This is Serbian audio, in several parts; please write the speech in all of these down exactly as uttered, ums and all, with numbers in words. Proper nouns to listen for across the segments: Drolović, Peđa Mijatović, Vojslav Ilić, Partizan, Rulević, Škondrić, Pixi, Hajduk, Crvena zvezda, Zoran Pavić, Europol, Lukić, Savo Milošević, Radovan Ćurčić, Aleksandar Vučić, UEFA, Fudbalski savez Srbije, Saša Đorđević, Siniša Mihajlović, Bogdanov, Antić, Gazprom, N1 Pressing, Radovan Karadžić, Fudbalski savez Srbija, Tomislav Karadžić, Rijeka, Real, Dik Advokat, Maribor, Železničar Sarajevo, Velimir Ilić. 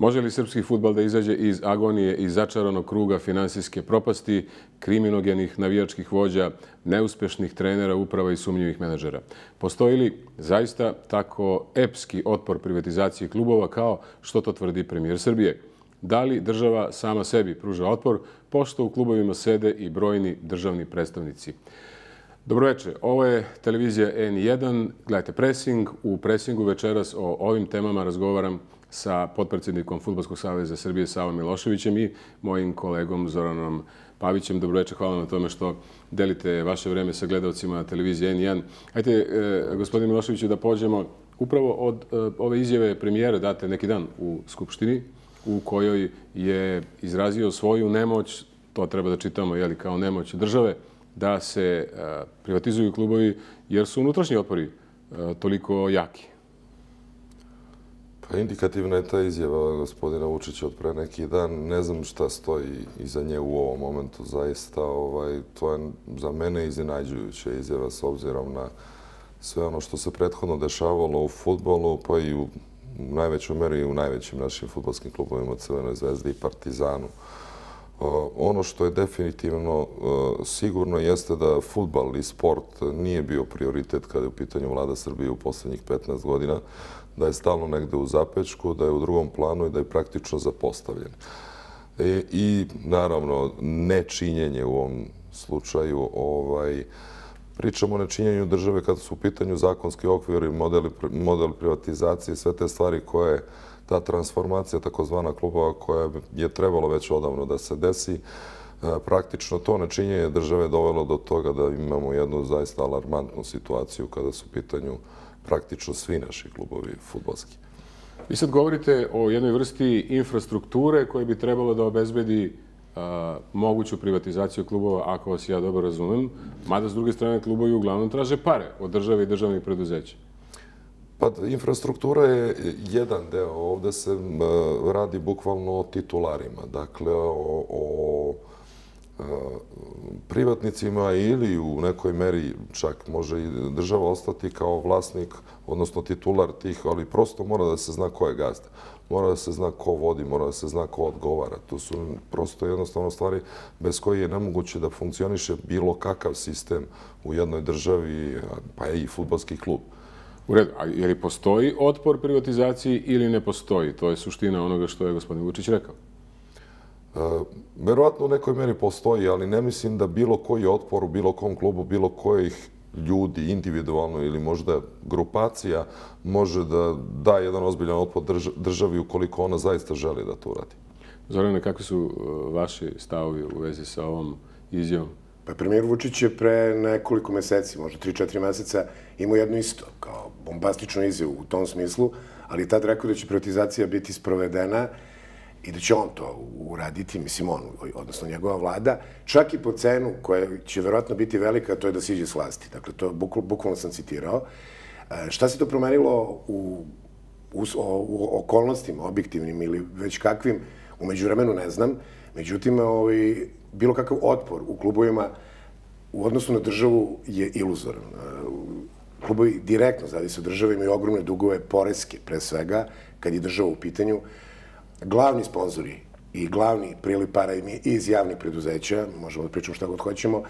Može li srpski fudbal da izađe iz agonije i začaranog kruga finansijske propasti, kriminogenih navijačkih vođa, neuspešnih trenera, uprava i sumnjivih menadžera? Postoji li zaista tako epski otpor privatizacije klubova kao što to tvrdi premijer Srbije? Da li država sama sebi pruža otpor, pošto u klubovima sede i brojni državni predstavnici? Dobroveče, ovo je televizija N jedan, gledajte Pressing. U Pressingu večeras o ovim temama razgovaram sa potpredsjednikom Fudbalskog saveza Srbije Savom Miloševićem i mojim kolegom Zoranom Pavićem. Dobroveče, hvala na tome što delite vaše vreme sa gledalcima televizije N jedan. Hajde, gospodine Miloševiću, da pođemo upravo od ove izjave premijera date neki dan u Skupštini, u kojoj je izrazio svoju nemoć, to treba da čitamo kao nemoć države, da se privatizuju klubovi jer su unutrašnji otpori toliko jaki. Indikativna je ta izjava gospodina Vučića od pre neki dan. Ne znam šta stoji iza nje u ovom momentu. Zaista, to je za mene iznenađujuća izjava s obzirom na sve ono što se prethodno dešavalo u fudbalu, pa i u najvećoj meri i u najvećim našim fudbalskim klubovima, Crvenoj zvezdi i Partizanu. Ono što je definitivno sigurno jeste da fudbal i sport nije bio prioritet kada je u pitanju Vlada Srbije u poslednjih petnaest godina, da je stalno negde u zapećku, da je u drugom planu i da je praktično zapostavljen. I naravno nečinjenje u ovom slučaju. Pričamo o nečinjenju države kada su u pitanju zakonski okvir i model privatizacije, sve te stvari koje je ta transformacija takozvana klubova koja je trebalo već odavno da se desi. Praktično to nečinjenje države dovelo do toga da imamo jednu zaista alarmantnu situaciju kada su u pitanju praktično svi naši klubovi fudbalski. Vi sad govorite o jednoj vrsti infrastrukture koja bi trebalo da obezbedi moguću privatizaciju klubova, ako vas ja dobro razumem, mada s druge strane klubovi uglavnom traže pare od države i državnih preduzeća. Pa infrastruktura je jedan deo. Ovde se radi bukvalno o titularima, dakle o privatnicima ili u nekoj meri čak može i država ostati kao vlasnik, odnosno titular tih, ali prosto mora da se zna ko je gazda. Mora da se zna ko vodi, mora da se zna ko odgovara. To su prosto jednostavno stvari bez koje je nemoguće da funkcioniše bilo kakav sistem u jednoj državi, pa i fudbalski klub. U redu, a je li postoji otpor privatizaciji ili ne postoji? To je suština onoga što je gospodin Vučić rekao. Verovatno u nekoj meri postoji, ali ne mislim da bilo koji otpor u bilo kom klubu, bilo kojih ljudi individualno ili možda grupacija može da da jedan ozbiljan otpor državi ukoliko ona zaista želi da to uradi. Zorane, kakvi su vaši stavovi u vezi sa ovom izjavom? Premijer Vučić je pre nekoliko meseci, možda tri četiri meseca, imao jedno isto, kao bombastičnu izjavu u tom smislu, ali tad rekao da će privatizacija biti sprovedena i da će on to uraditi, mislim on, odnosno njegova vlada, čak i po cenu koja će verovatno biti velika, to je da siđe s vlasti. Dakle, to bukvalno sam citirao. Šta se to promenilo u okolnostima, objektivnim ili već kakvim, u međuvremenu ne znam. Međutim, bilo kakav otpor u klubovima u odnosu na državu je iluzoran. Klubovi direktno zavise od države, imaju ogromne dugove poreske, pre svega, kad je država u pitanju. Glavni sponzori i glavni priliv para im je iz javnih preduzeća, možemo da pričamo šta god hoćemo.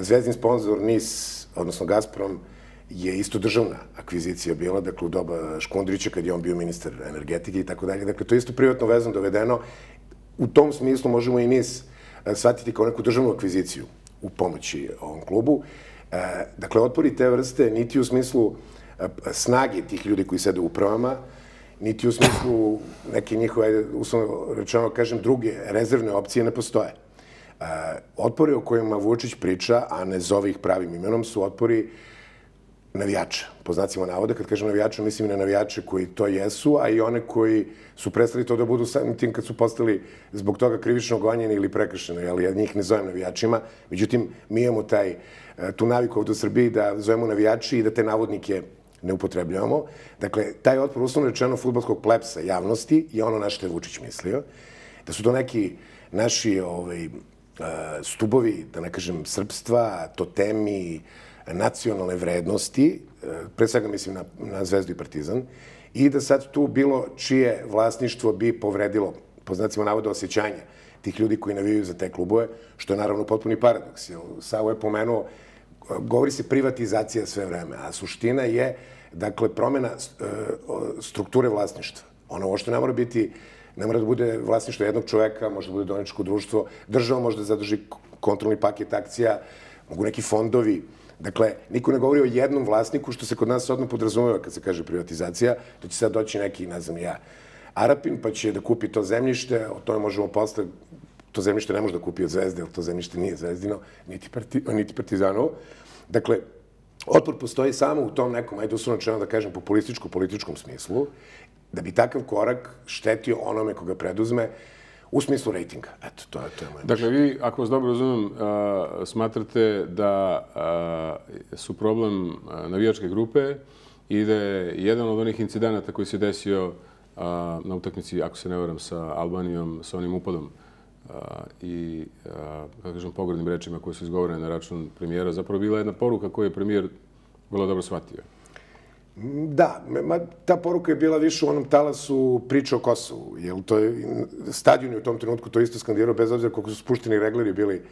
Zvezdin sponzor N I S, odnosno Gazprom, je isto državna akvizicija bila, dakle u doba Škondrića, kad je on bio ministar energetike i tako dalje. Dakle, to je isto privatno vezano dovedeno. U tom smislu možemo i N I S shvatiti kao neku državnu akviziciju u pomoći ovom klubu. Dakle, otpori te vrste niti u smislu snage tih ljudi koji sede u upravama, niti u smislu neke njihove, uslovno rečeno, kažem, druge rezervne opcije ne postoje. Otpori o kojima Vučić priča, a ne zove ih pravim imenom, su otpori navijača. Po znacima navoda, kad kažem navijača, mislim i na navijače koji to jesu, a i one koji su prestali to da budu samim tim kad su postali zbog toga krivično gonjeni ili prekršeni, ali ja njih ne zovem navijačima. Međutim, mi imamo tu naviku ovdje u Srbiji da zovemo navijači i da te navodnike ne upotrebljavamo. Dakle, taj otpor uslovno rečeno fudbalskog plebsa javnosti je ono na što je Vučić mislio. Da su to neki naši stubovi, da ne kažem, srpstva, totemi, nacionalne vrednosti, pre svega mislim na Zvezdu i Partizan, i da sad tu bilo čije vlasništvo bi povredilo, po znacima navoda, osjećanje tih ljudi koji navijaju za te klubove, što je naravno potpuni paradoks. Savo je pomenuo, govori se privatizacija sve vreme, a suština je, dakle, promjena strukture vlasništva. Ono uopšte ne mora biti, ne mora da bude vlasništvo jednog čoveka, može da bude dioničko društvo, država može da zadrži kontrolni paket akcija, mogu neki fondovi. Dakle, niko ne govori o jednom vlasniku, što se kod nas odmah podrazumeva kad se kaže privatizacija, da će sad doći neki, ne znam ja, Arapin, pa će da kupi to zemljište, o tome možemo posle, to zemljište ne može da kupi od Zvezde, to zemljište nije Zvezdino, niti Partizanovo. Dakle, otpor postoji samo u tom nekom, ajde uslovno rečeno da kažem, populističko-političkom smislu, da bi takav korak štetio onome koga preduzme u smislu rejtinga. Eto, to je moje. Dakle, vi, ako vas dobro razumijem, smatrate da su problem navijačke grupe i da je jedan od onih incidenata koji se desio na utakmici, ako se ne varam, sa Albanijom, sa onim upadom i, kako kažem, pogrdnim rečima koje su izgovorene na račun premijera, zapravo bila jedna poruka koju je premijer vrlo dobro shvatio. Da, ta poruka je bila više u onom talasu priče o Kosovu. Stadion je u tom trenutku to isto skandirao, bez obzira koliko su spušteni regleri bili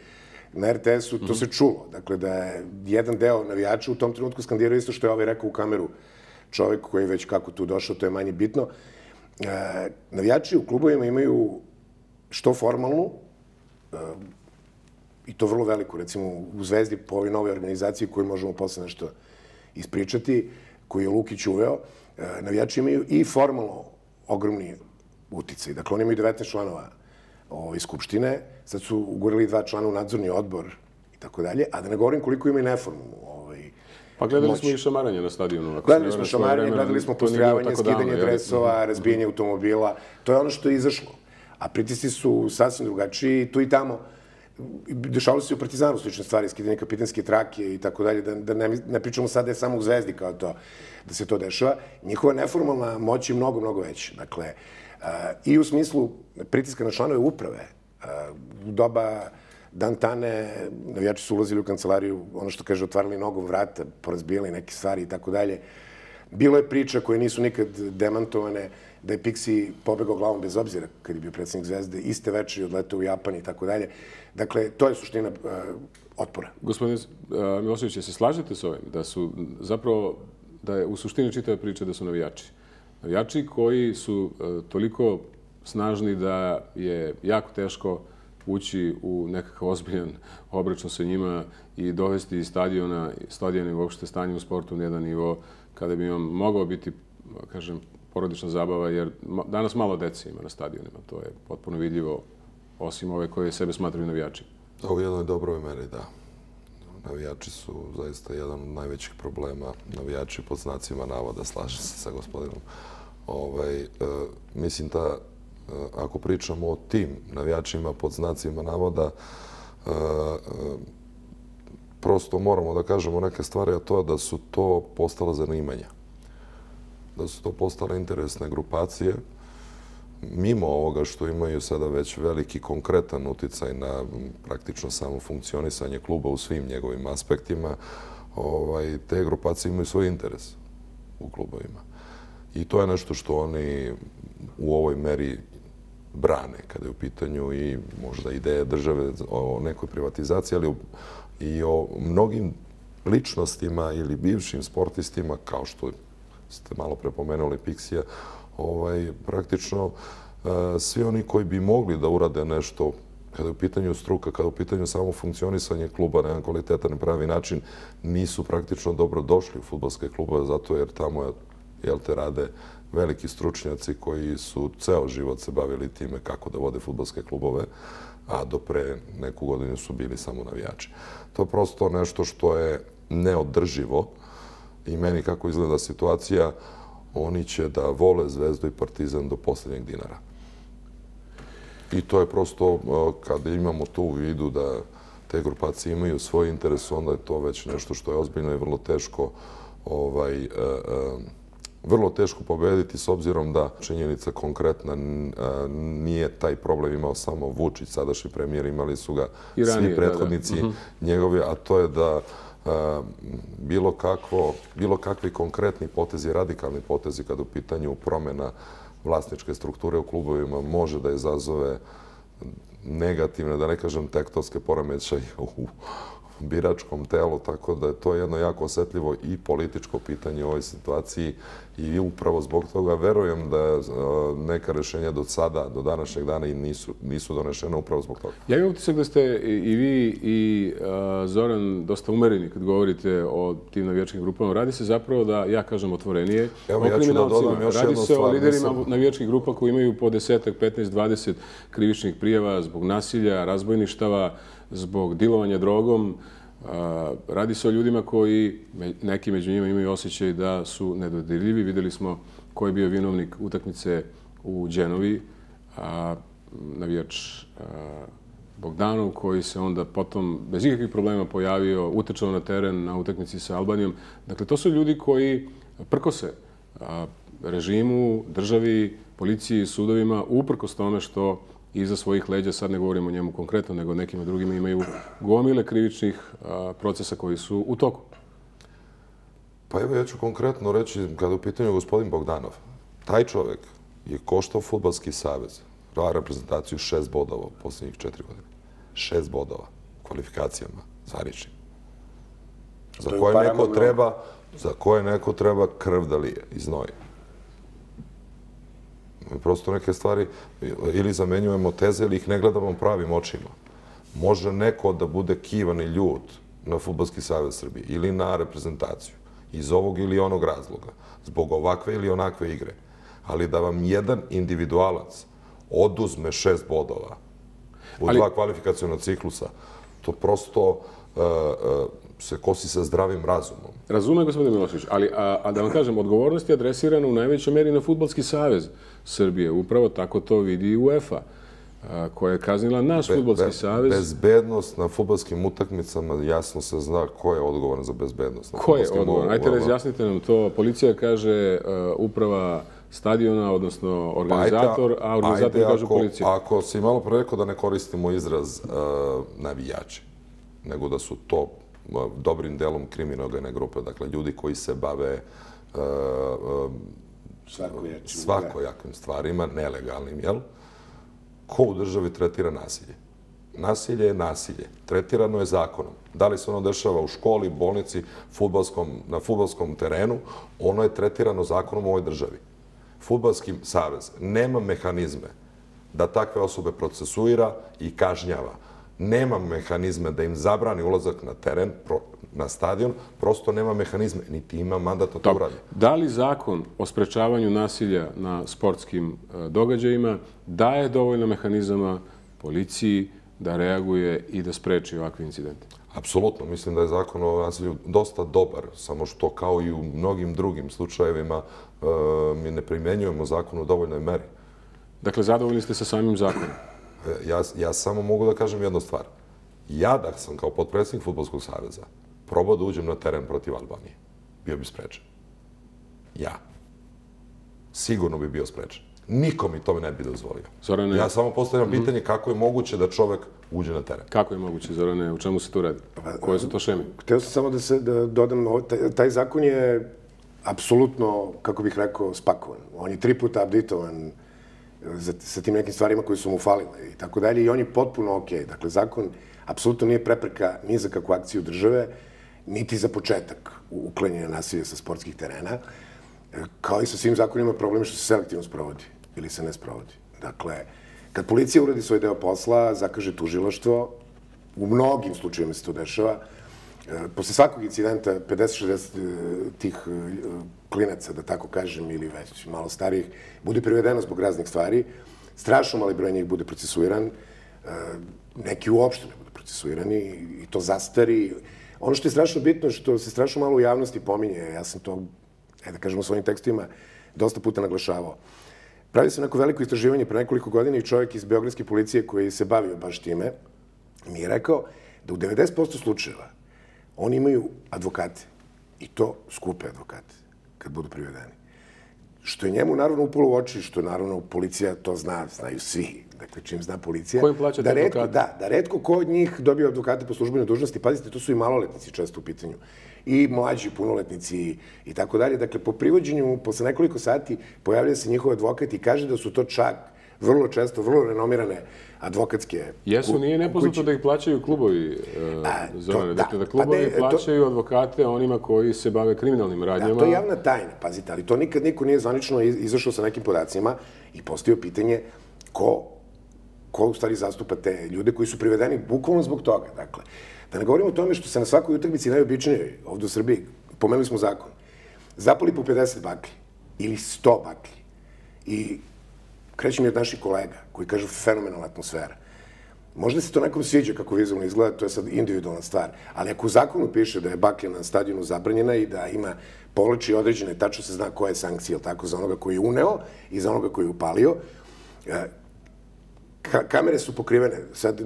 na R T S-u, to se čulo. Dakle, da je jedan deo navijača u tom trenutku skandirao isto što je ovaj rekao u kameru čovjek koji je već kako tu došao, to je manje bitno. Navijači u klubovima imaju što formalnu, i to vrlo veliku, recimo u Zvezdi po ovoj novoj organizaciji koju možemo posle nešto ispričati, koju je Lukić uveo, navijači imaju i formalno ogromni uticaj. Dakle, oni imaju devetnaest članova iz Skupštine, sad su ugurili dva člana u nadzorni odbor i tako dalje, a da ne govorim koliko imaju neformalnu. Pa gledali smo i šamaranje na stadionu. Gledali smo šamaranje, gledali smo postrijavanje, skidanje dresova, razbijanje automobila. To je ono što je izašlo. A pritisci su sasvim drugačiji tu i tamo. Dešavalo se i u Partizanu slične stvari, skidanje kapitanske trake i tako dalje, da ne pričamo sad da je samo u Zvezdi kao to, da se to dešava. Njihova neformalna moć je mnogo, mnogo veća. Dakle, i u smislu pritiska na članove uprave, u doba Dantane, navijači su ulazili u kancelariju, ono što kaže, otvarali mnogo vrata, porazbijali neke stvari i tako dalje. Bilo je priča koje nisu nikad demantovane, da je Pixi pobegao glavom bez obzira kad je bio predsjednik Zvezde, iste večeri odletao u Japan i tako dalje. Dakle, to je suština otpora. Gospodine Milošević, se slažete s ovim da su zapravo, da je u suštini čitava priča da su navijači? Navijači koji su toliko snažni da je jako teško ući u nekakav ozbiljan obračun sa njima i dovesti iz stadiona, stadion i uopšte stanje u sportu na jedan nivo kada bi vam mogao biti, kažem, porodična zabava, jer danas malo dece ima na stadionima. To je potpuno vidljivo, osim ove koje sebe smatraju navijači. U jednoj dobroj meri, da. Navijači su zaista jedan od najvećih problema. Navijači pod znacima navoda, slažem se sa gospodinom. Mislim da ako pričamo o tim navijačima pod znacima navoda, prosto moramo da kažemo neke stvari, a to je da su to postala zanimanja. Da su to postale interesne grupacije, mimo ovoga što imaju sada već veliki konkretan uticaj na praktično samo funkcionisanje kluba u svim njegovim aspektima, te grupacije imaju svoj interes u klubovima. I to je nešto što oni u ovoj meri brane kada je u pitanju i možda ideje države o nekoj privatizaciji, ali i o mnogim ličnostima ili bivšim sportistima, kao što ste malo prepomenuli Pixija, praktično svi oni koji bi mogli da urade nešto kada je u pitanju struka, kada je u pitanju samo funkcionisanje kluba na jedan kvalitetan i pravi način, nisu praktično dobro došli u fudbalske klubove, zato jer tamo je, jel te, rade veliki stručnjaci koji su ceo život se bavili time kako da vode fudbalske klubove, a do pre neku godinu su bili samo navijači. To je prosto nešto što je neodrživo i meni kako izgleda situacija, oni će da vole Zvezdu i Partizan do posljednjeg dinara. I to je prosto, kada imamo to u vidu da te grupacije imaju svoj interes, onda je to već nešto što je ozbiljno i vrlo teško ovaj... vrlo teško pobediti s obzirom da činjenica konkretna nije taj problem imao samo Vučić, sadašnji premijer, imali su ga svi prethodnici njegovi, a to je da bilo kakvi konkretni potezi, radikalni potezi kada u pitanju promjena vlasničke strukture u klubovima može da izazove negativne, da ne kažem tektonske poremećaje u biračkom telu, tako da je to jedno jako osjetljivo i političko pitanje u ovoj situaciji i upravo zbog toga verujem da neka rješenja do sada, do današnjeg dana i nisu, nisu donešena upravo zbog toga. Ja imam utisak da ste i vi i Zoran dosta umereni kad govorite o tim navijačkim grupama. Radi se zapravo da, ja kažem otvorenije, evo, o kriminalcima. Ja Radi se stvar, o liderima nisam... navijačkih grupa koji imaju po desetak, petnaest, dvadeset krivičnih prijava zbog nasilja, razbojništava, zbog dilovanja drogom. Radi se o ljudima koji, neki među njima imaju osjećaj da su nedodirljivi. Videli smo ko je bio vinovnik utakmice u Dženovi, navijač Bogdanov, koji se onda potom bez ikakvih problema pojavio, utrčao na teren na utakmici sa Albanijom. Dakle, to su ljudi koji prkose režimu, državi, policiji, sudovima, uprkos tome što iza svojih leđa, sad ne govorimo o njemu konkretno, nego nekima drugima, imaju gomile krivičnih procesa koji su u toku. Pa evo, ja ću konkretno reći, kada u pitanju gospodin Bogdanov, taj čovjek je koštao Fudbalski savez, reprezentaciju šest bodova u posljednjih četiri godine. Šest bodova u kvalifikacijama, zvaničnim. Za koje neko treba krv da lije i znoji. Prosto neke stvari ili zamenjujemo teze ili ih ne gledamo pravim očima. Može neko da bude kivan i ljut na Fudbalski savez Srbije ili na reprezentaciju iz ovog ili onog razloga, zbog ovakve ili onakve igre. Ali da vam jedan individualac oduzme šest bodova u dva kvalifikaciona ciklusa, to prosto se kosi sa zdravim razumom. Razume, gospodin Milošević, ali a, a da vam kažem, odgovornost je adresirana u najvećoj meri na Fudbalski savez Srbije. Upravo tako to vidi i UEFA, a, koja je kaznila naš be, Fudbalski be, savez. Bezbednost na fudbalskim utakmicama, jasno se zna ko je odgovoran za bezbednost. Ko je odgovoran? Ajte razjasnite nam to. Policija kaže, a, uprava stadiona, odnosno organizator, a organizator kaže policija. Ako si malo pre rekao da ne koristimo izraz a, navijači, nego da su to dobrim delom kriminogene grupe, dakle ljudi koji se bave svakojakim stvarima, nelegalnim, jel? Ko u državi tretira nasilje? Nasilje je nasilje. Tretirano je zakonom. Da li se ono dešava u školi, bolnici, na fudbalskom terenu, ono je tretirano zakonom u ovoj državi. Fudbalski savez nema mehanizme da takve osobe procesuira i kažnjava. Nema mehanizme da im zabrani ulazak na teren, na stadion, prosto nema mehanizme, niti ima mandat od urada. Da li zakon o sprečavanju nasilja na sportskim događajima daje dovoljno mehanizama policiji da reaguje i da spreči ovakve incidente? Apsolutno. Mislim da je zakon o nasilju dosta dobar, samo što kao i u mnogim drugim slučajevima mi ne primjenjujemo zakon u dovoljnoj meri. Dakle, zadovoljni ste sa samim zakonom? Ja, ja samo mogu da kažem jednu stvar. Ja da sam kao potpredsjednik Fudbalskog saveza probao da uđem na teren protiv Albanije, bio bi sprečen. Ja. Sigurno bi bio sprečen. Niko mi to ne bi dozvolio. Zorane... Ja samo postavljam pitanje kako je moguće da čovek uđe na teren. Kako je moguće, Zorane? U čemu se tu radi? Koje su to šeme? Hteo sam samo da se da dodam, taj, taj zakon je apsolutno, kako bih rekao, spakovan. On je tri puta updatovan sa tim nekim stvarima koji su mu falile i tako dalje. I on je potpuno ok. Dakle, zakon apsolutno nije prepreka ni za kakvu akciju države, niti za početak uklanjanja nasilja sa sportskih terena. Kao i sa svim zakonima, problem je što se selektivno sprovodi ili se ne sprovodi. Dakle, kad policija uradi svoj deo posla, zakaže tužilaštvo, u mnogim slučajima se to dešava. Posle svakog incidenta, pedeset šezdeset tih klinaca, da tako kažem, ili već malo starijih, bude privedeno zbog raznih stvari. Strašno mali broj njih bude procesuiran, neki uopšte ne budu procesuirani i to zastari. Ono što je strašno bitno, što se strašno malo u javnosti pominje, ja sam to, da kažem, u svojim tekstima dosta puta naglašavao. Pravi se neko veliko istraživanje pre nekoliko godina i čovjek iz beogradske policije koji se bavio baš time mi je rekao da u devedeset posto slučajeva oni imaju advokate, i to skupe advokate, kad budu privedeni. Što je njemu naravno upalo u oči, što naravno policija to zna, znaju svi. dakle čim zna policija, da retko ko od njih dobije advokate po službenoj dužnosti. Pazite, to su i maloletnici često u pitanju. I mlađi, punoletnici i tako dalje. Dakle, po privođenju, posle nekoliko sati, pojavlja se njihov advokat i kaže da su to čak vrlo često, vrlo renomirane advokatske kuće. Jesu, nije nepoznato da ih plaćaju klubovi, Zorane. Dakle, da klubovi plaćaju advokate onima koji se bave kriminalnim radnjama. Da, to je javna tajna, pazite, ali to nikad niko nije zvanično izašao sa nekim podacima i postavio pitanje ko, ko u stvari zastupa te ljude koji su privedeni bukvalno zbog toga. Dakle, da ne govorimo o tome što se na svakoj utakmici najobičnije ovdje u Srbiji, pomenuli smo zakon, zapali po pedeset baklji ili sto baklji i krećem je od naših kolega koji kažu fenomenalna atmosfera. Možda se to nekom sviđa kako vizualno izgleda, to je sad individualna stvar, ali ako u zakonu piše da je baklja na stadionu zabranjena i da ima povlači određene, tačno se zna koja je sankcija za onoga koji je uneo i za onoga koji je upalio. Kamere su pokrivene. Sad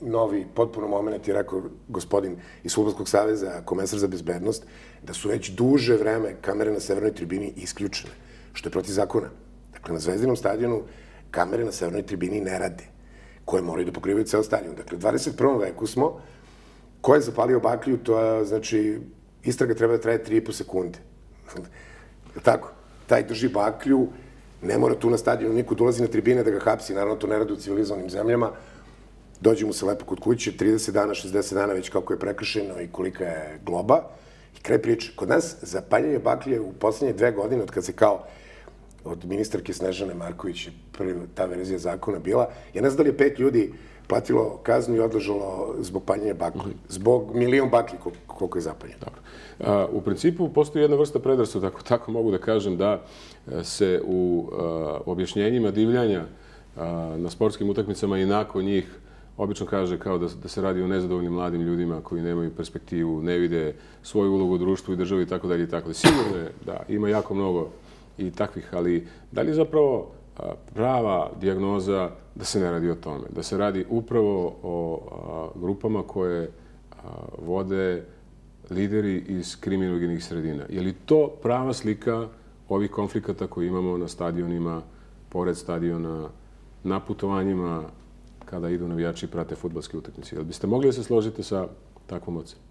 novi potpuno moment je rekao gospodin iz Fudbalskog saveza, komesar za bezbednost, da su već duže vreme kamere na severnoj tribini isključene, što je protiv zakona. Dakle, na Zvezdinom stadionu kamere na severnoj tribini ne rade, koje moraju da pokrivaju ceo stadion. Dakle, u dvadeset prvom veku smo, ko je zapalio baklju, to znači istraga treba da traje tri i po sekunde. Tako, taj drži baklju, ne mora tu na stadionu, niko dolazi na tribine da ga hapsi, naravno to ne radi u civilizovanim zemljama, dođe mu se lepo kod kuće, trideset dana, šezdeset dana već kako je prekršeno i kolika je globa. I kraj priče, kod nas zapaljanje baklje u poslednje dve godine, od kad se kao od ministarke Snežane Marković, prva ta verzija zakona bila, ja ne znam da li je pet ljudi platilo kaznu i odležalo zbog paljenja baklje, zbog milion baklje koliko je zapaljeno. U principu postoji jedna vrsta predrasuda, tako mogu da kažem, da se u objašnjenjima divljanja na sportskim utakmicama i nakon njih obično kaže kao da se radi o nezadovoljnim mladim ljudima koji nemaju perspektivu, ne vide svoju ulogu u društvu i državi itd. Sigurno je da ima jako mnogo i takvih, ali da li je zapravo prava dijagnoza da se ne radi o tome, da se radi upravo o grupama koje vode lideri iz kriminogenih sredina? Je li to prava slika ovih konflikata koje imamo na stadionima, pored stadiona, na putovanjima, kada idu navijači i prate fudbalske utakmice? Je li biste mogli da se složite sa takvom ocenom?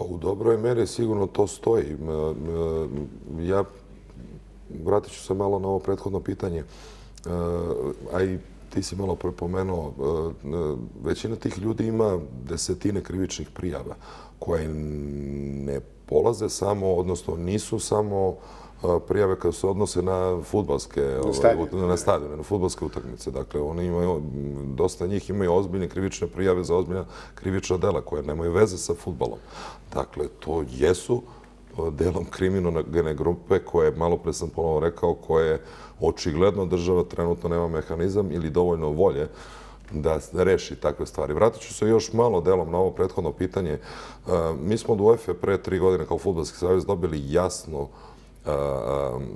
U dobroj meri sigurno to stoji. Ja vratit ću se malo na ovo prethodno pitanje, a i ti si malo prepomenuo, većina tih ljudi ima desetine krivičnih prijava koje ne polaze samo, odnosno nisu samo prijave kada se odnose na fudbalske stadione, na fudbalske utakmice. Dakle, oni imaju, dosta njih imaju ozbiljne krivične prijave za ozbiljna krivična dela koja nemaju veze sa fudbalom. Dakle, to jesu delom kriminogene grupe koje, malo pre sam ponovo rekao, koje očigledno država trenutno nema mehanizam ili dovoljno volje da reši takve stvari. Vratit ću se još malo delom na ovo prethodno pitanje. Mi smo od UEFA pre tri godine kao Fudbalski savez dobili jasno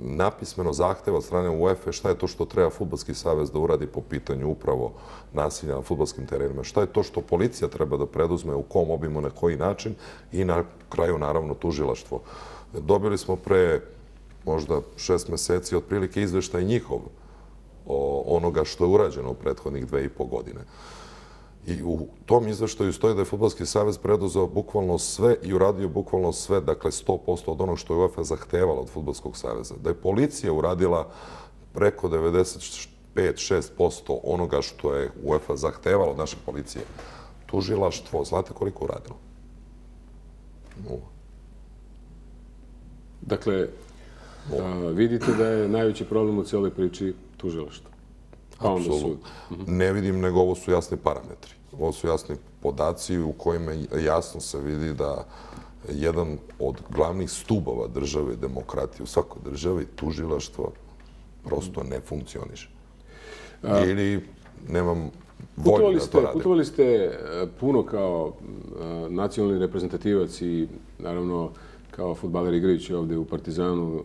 napismeno zahteva od strane UEFA šta je to što treba Fudbalski savez da uradi po pitanju upravo nasilja na fudbalskim terenima, šta je to što policija treba da preduzme, u kom obimu, na koji način i na kraju naravno tužilaštvo. Dobili smo pre možda šest meseci otprilike izveštaj njihov onoga što je urađeno u prethodnih dve i po godine. I u tom izveštaju stoji da je Fudbalski savez preduzeo bukvalno sve i uradio bukvalno sve, dakle sto posto od onog što je UEFA zahtevala od Fudbalskog saveza. Da je policija uradila preko devedeset pet do devedeset šest posto onoga što je UEFA zahtevala od naše policije. Tužilaštvo, znate koliko uradilo? Nula. Dakle, vidite da je najveći problem u cijeloj priči tužilaštvo. Apsolutno. Ne vidim, nego ovo su jasni parametri. Ovo su jasni podaci u kojima jasno se vidi da jedan od glavnih stubova države, demokratije u svakoj državi, tužilaštvo prosto ne funkcioniše. Ili nemam volju da to radim. Putovali ste puno kao nacionalni reprezentativac i naravno kao fudbaler igrajući ovdje u Partizanu.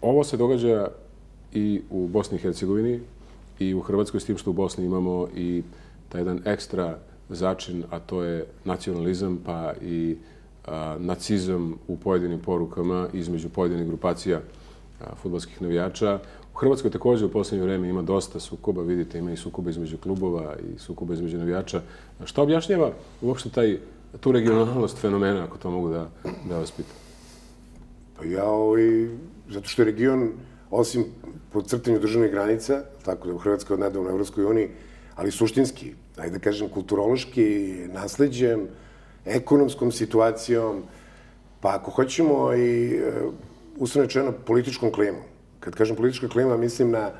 Ovo se događa i u Bosni i Hercegovini i u Hrvatskoj, s tim što u Bosni imamo i taj jedan ekstra začin, a to je nacionalizam pa i nacizam u pojedinim porukama između pojedinih grupacija fudbalskih navijača. U Hrvatskoj također u posljednje vreme ima dosta sukoba, vidite, ima i sukoba između klubova i sukoba između navijača. Šta objašnjava uopšte taj, tu regionalnost fenomena, ako to mogu da, da vas pitam? Pa ja, ovaj, zato što je region, osim po crtanju državnih granica, tako da je Hrvatska odnedavno u Evropskoj uniji, ali suštinski, ajde da kažem, kulturološki, nasleđem, ekonomskom situacijom, pa ako hoćemo i uslovno političkom klimom. Kad kažem politička klima, mislim na,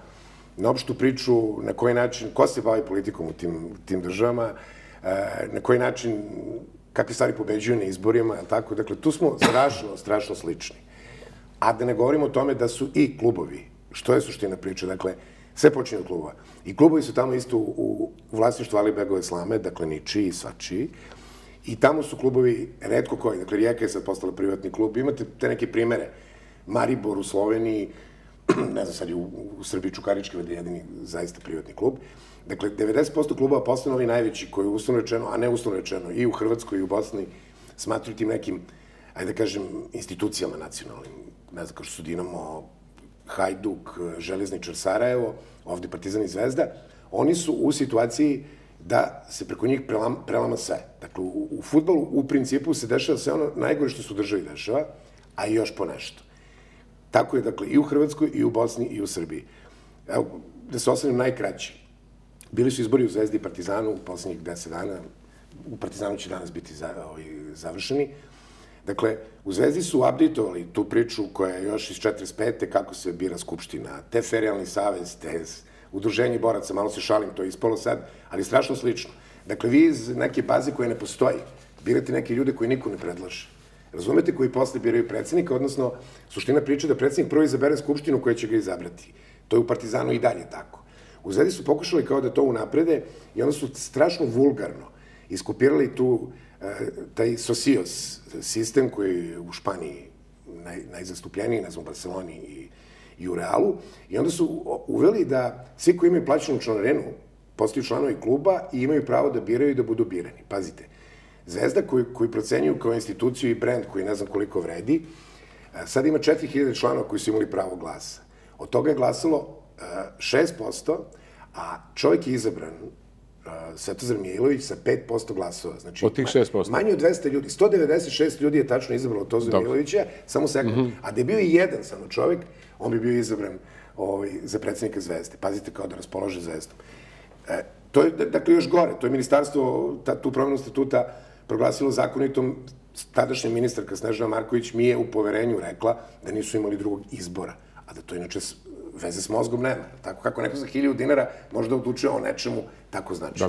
na opštu priču, na koji način, ko se bavi politikom u tim, tim državama, na koji način, kakve stvari pobeđuju na izborima, tako. Dakle, tu smo strašno, strašno slični. A da ne govorimo o tome da su i klubovi, što je suština priča, dakle, sve počinje od klubova. I klubovi su tamo isto u vlasništvu Alibegove slame, dakle, ničiji i svačiji. I tamo su klubovi redko koji, dakle, Rijeka je sad postala privatni klub. Imate te neke primere, Maribor u Sloveniji, ne znam, sad je u Srbiji Čukarički vede jedini zaista privatni klub. Dakle, devedeset posto kluba postanu ovi najveći koji je uslovno rečeno, a ne uslovno rečeno, i u Hrvatskoj i u Bosni smatruju tim nekim, ajde da kažem, institucijama nacionalnim. Ne znam, kao što su Dinamo, Hajduk, Železničar Sarajevo, ovde Partizan i Zvezda. Oni su u situaciji da se preko njih prelama sve. Dakle, u fudbalu u principu se dešava sve ono najgore što se u državi dešava, a i još po nešto. Tako je, dakle, i u Hrvatskoj, i u Bosni, i u Srbiji. Evo, da se ostavim najkraći. Bili su izbori u Zvezdi i Partizanu u posljednjih deset dana. U Partizanu će danas biti završeni. Dakle, u Zvezdi su updateovali tu priču koja je još iz četrdeset pete kako se bira skupština, te ferijalni savez, te udruženje boraca, malo se šalim, to je ispalo sad, ali strašno slično. Dakle, vi iz neke baze koje ne postoji, birate neke ljude koje niko ne predlaže. Razumete, koji posle biraju predsjednika, odnosno suština priča da predsjednik prvo izabere skupštinu koja će ga izabrati. To je u Partizanu i dalje tako. U Zvezdi su pokušali kao da to unaprede i onda su strašno vulgarno iskopirali tu taj socios sistem koji je u Španiji najzastupljeniji, ne znam, u Barceloni i u Realu. I onda su uveli da svi koji imaju plaćenu članarinu postaju članovi kluba i imaju pravo da biraju i da budu birani. Pazite, Zvezda koju procenjuju kao instituciju i brend koji ne znam koliko vredi, sad ima četiri hiljade članova koji su imali pravo glasa. Od toga je glasalo šest posto, a čovjek je izabran, Snežana Marković, sa pet posto glasova. Od tih šest posto? Manje od dvesta ljudi. sto devedeset šest ljudi je tačno izabralo Snežanu Markovića, samo sekund. A da je bio i jedan samo čovjek, on bi bio izabran za predsjednika Zvezde. Pazite, kao da raspolaže Zvezdom. To je, dakle, još gore. To je ministarstvo, tu promjenu statuta proglasilo zakonitom. Tadašnja ministarka Snežana Marković mi je u poverenju rekla da nisu imali drugog izbora, a da to inače veze s mozgom nema. Tako kako neko za hiljadu dinara možda odlučuje o nečemu, tako znači.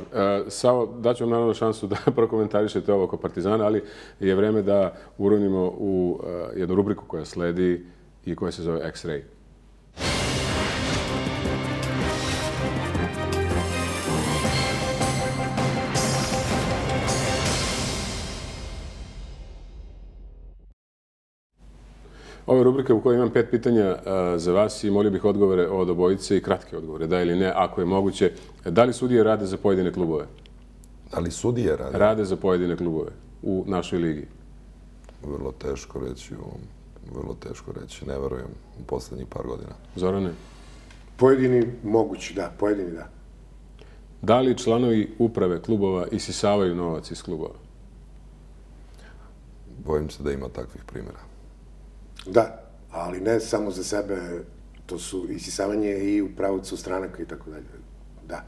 Savo, daću vam naravno šansu da prokomentarišete ovo oko Partizana, ali je vreme da uronimo u jednu rubriku koja sledi i koja se zove X-Ray. Ovo je rubrika u kojoj imam pet pitanja za vas i molio bih odgovore od obojice i kratke odgovore, da ili ne, ako je moguće. Da li sudije rade za pojedine klubove? Da li sudije rade? Rade za pojedine klubove u našoj ligi. Vrlo teško reći, vrlo teško reći. Ne verujem u poslednjih par godina. Zorane? Pojedini mogući, da. Pojedini, da. Da li članovi uprave klubova isisavaju novac iz klubova? Bojim se da ima takvih primjera. Da, ali ne samo za sebe, to su isisavanje i u pravcu stranaka i tako dalje. Da.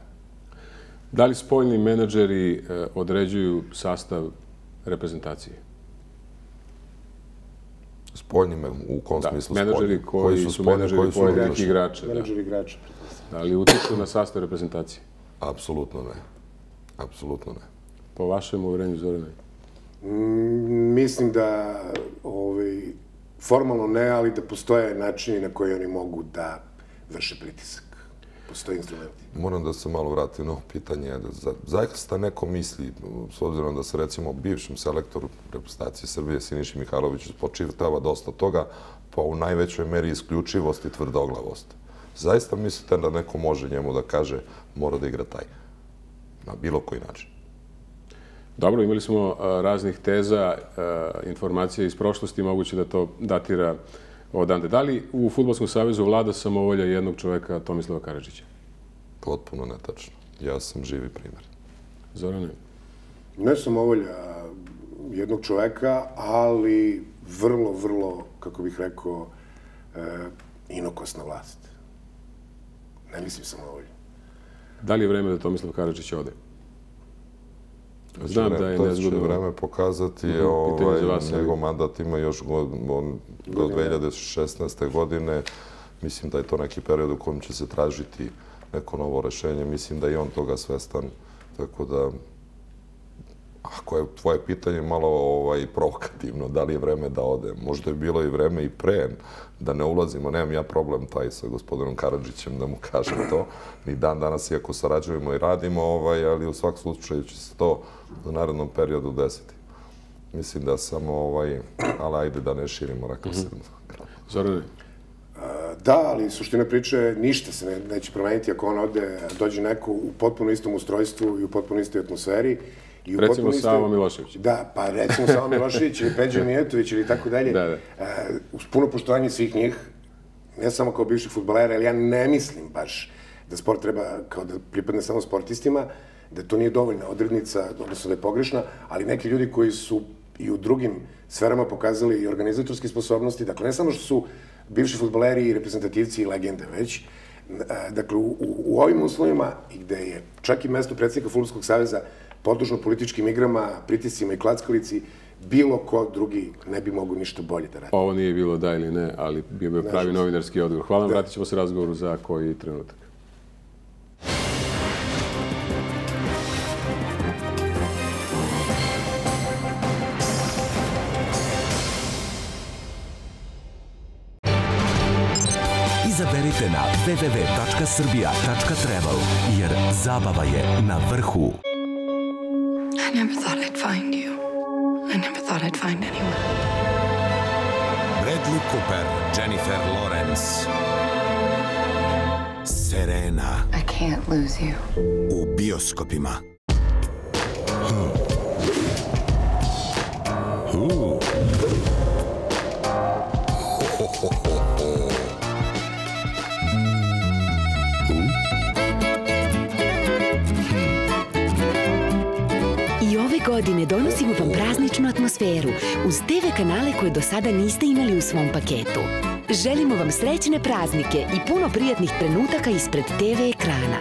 Da li spoljni menadžeri određuju sastav reprezentacije? Spoljni, u kom smislu spoljni? Menadžeri koji su menadžeri pojedinih igrača. Menadžeri igrača. Da li utiču na sastav reprezentacije? Apsolutno ne. Apsolutno ne. Po vašem uverenju, Zorane? Mislim da formalno ne, ali da postoje načini na koji oni mogu da vrše pritisak. Postoje instrumenti. Moram da se malo vratim na ovo pitanje. Zaista neko misli, s obzirom da se recimo bivšem selektoru reprezentacije Srbije Siniši Mihajloviću spočitava dosta toga, pa u najvećoj meri isključivost i tvrdoglavost. Zaista mislite da neko može njemu da kaže mora da igra taj, na bilo koji način? Dobro, imali smo raznih teza, informacija iz prošlosti, moguće da to datira odande. Da li u Fudbalskom savezu vlada samovolja jednog čoveka, Tomislava Karadžića? Potpuno netačno. Ja sam živi primjer. Zorane? Ne samovolja jednog čoveka, ali vrlo, vrlo, kako bih rekao, inokosna vlast. Ne mislim samovolju. Da li je vreme da Tomislav Karadžić ode? Znam da je nezgodno. To će vreme pokazati. Njegov mandat ima još do dve hiljade šesnaeste. godine. Mislim da je to neki period u kojem će se tražiti neko novo rešenje. Mislim da je on toga svestan. Tako da, ako je tvoje pitanje malo provokativno, da li je vreme da ode? Možda je bilo i vreme i pre, da ne ulazimo. Nemam ja problem taj sa gospodinom Karadžićem, da mu kažem to. Ni dan danas, iako sarađujemo i radimo, ali u svak slučaju će se to u narednom periodu desiti. Mislim da samo, ali ajde da ne širimo rakov srnu. Zorane? Da, ali suština priče, ništa se neće promeniti ako on ode, dođe neko u potpuno istom ustrojstvu i u potpuno istoj atmosferi. Recimo Savo Milošević. Da, pa recimo Savo Milošević ili Peđa Mijatović ili tako dalje. Uz puno poštovanje svih njih, ne samo kao bivših fudbalera, ali ja ne mislim baš da sport treba kao da pripadne samo sportistima, da to nije dovoljna odrednica, odnosno da je pogrešna, ali neki ljudi koji su i u drugim sferama pokazali i organizatorske sposobnosti, dakle ne samo što su bivši fudbaleri i reprezentativci i legende već, dakle u ovim uslovima gde je čak i mesto predsjednika Fudbalskog saveza podložno političkim igrama, pritiscima i klackovici, bilo ko drugi ne bi mogo ništa bolje da radi. Ovo nije bilo da ili ne, ali bio bi pravi novinarski odgovor. Hvala vam, vratit ćemo se razgovoru za koji trenutak. Izaberite na www tačka srbija tačka travel jer zabava je na vrhu. I never thought I'd find you. I never thought I'd find anyone. Bradley Cooper, Jennifer Lawrence, Serena. I can't lose you. U bioskopima. Hmm. Ooh. Ho, ho, ho, ho. Godine donosimo vam prazničnu atmosferu uz te ve kanale koje do sada niste imali u svom paketu. Želimo vam srećne praznike i puno prijatnih trenutaka ispred te ve ekrana.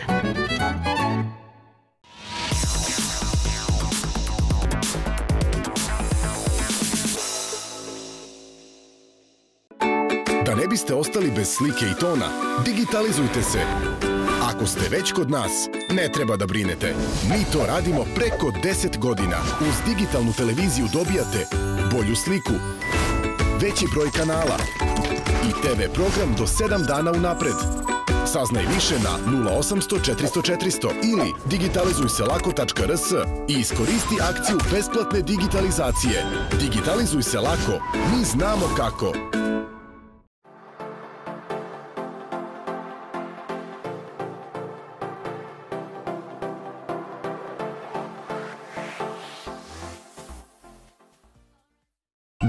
Da ne biste ostali bez slike i tona, digitalizujte se. Ako ste već kod nas, ne treba da brinete. Mi to radimo preko deset godina. Uz digitalnu televiziju dobijate bolju sliku, veći broj kanala i te ve program do sedam dana unapred. Saznaj više na nula osam nula nula četiri nula nula četiri nula nula ili digitalizujselako tačka rs i iskoristi akciju besplatne digitalizacije. Digitalizuj se lako, mi znamo kako.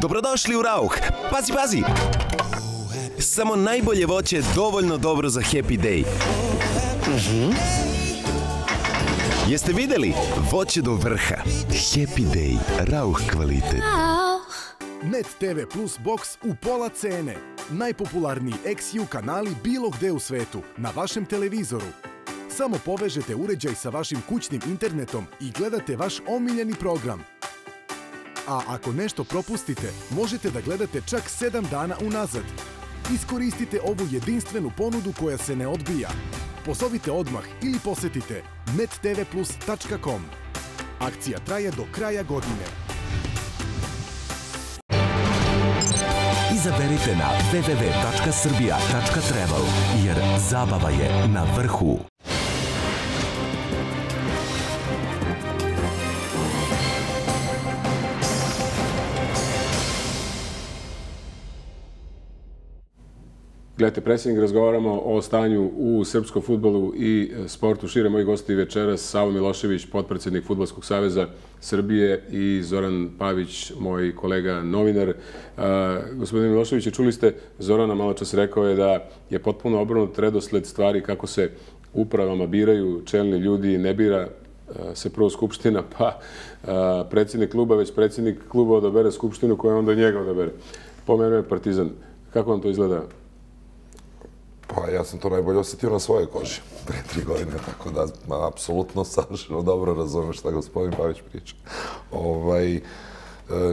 Dobrodošli u Rauh! Pazi, pazi! Samo najbolje voće je dovoljno dobro za Happy Day. Jeste videli? Voće do vrha. Happy Day. Rauh kvalitet. Net te ve Plus Box u pola cene. Najpopularniji iks ju kanali bilo gde u svetu. Na vašem televizoru. Samo povežete uređaj sa vašim kućnim internetom i gledate vaš omiljeni program. A ako nešto propustite, možete da gledate čak sedam dana unazad. Iskoristite ovu jedinstvenu ponudu koja se ne odbija. Pozovite odmah ili posetite net te ve plus tačka com. Akcija traje do kraja godine. Izaberite na www tačka srbija tačka travel jer zabava je na vrhu. Gledajte, predsjednik, razgovaramo o stanju u srpskom fudbalu i sportu. Šire moji gosti večeras, Savo Milošević, potpredsjednik Fudbalskog saveza Srbije i Zoran Pavić, moj kolega novinar. Gospodine Miloševiće, čuli ste, Zorana maločas rekao je da je potpuno obrnut redosled stvari kako se upravama biraju čelni ljudi, ne bira se prvo skupština, pa predsjednik kluba, već predsjednik kluba odabere skupštinu koja onda njega odabere. Pomenuo je Partizan. Kako vam to izgleda? Pa ja sam to najbolje osjetio na svojoj koži pre tri godine, tako da apsolutno savršeno dobro razumem šta gospodin Pavić priča.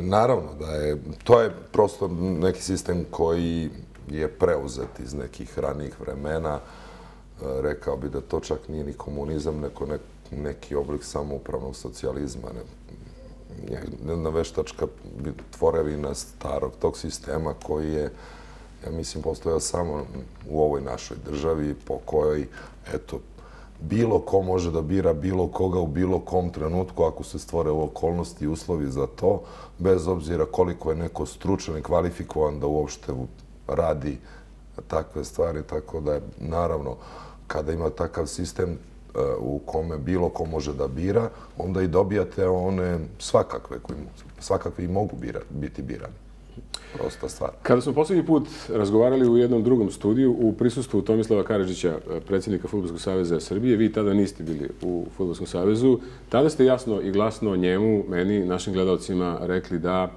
Naravno da je, to je prosto neki sistem koji je preuzet iz nekih ranijih vremena. Rekao bi da to čak nije ni komunizam, neko neki oblik samoupravnog socijalizma, jedna veštačka tvorevina starog tog sistema koji je, ja mislim, postojao samo u ovoj našoj državi po kojoj, eto, bilo ko može da bira bilo koga u bilo kom trenutku ako se stvore okolnosti i uslovi za to, bez obzira koliko je neko stručan i kvalifikovan da uopšte radi takve stvari. Tako da je, naravno, kada ima takav sistem u kome bilo ko može da bira, onda i dobijate one svakakve koji svakakvi mogu biti birani. Prosta stvar. Kada smo posljednji put razgovarali u jednom drugom studiju u prisustvu Tomislava Karadžića, predsjednika Fudbalskog saveza Srbije, vi tada niste bili u Fudbalskom savezu, tada ste jasno i glasno njemu, meni, našim gledalcima rekli da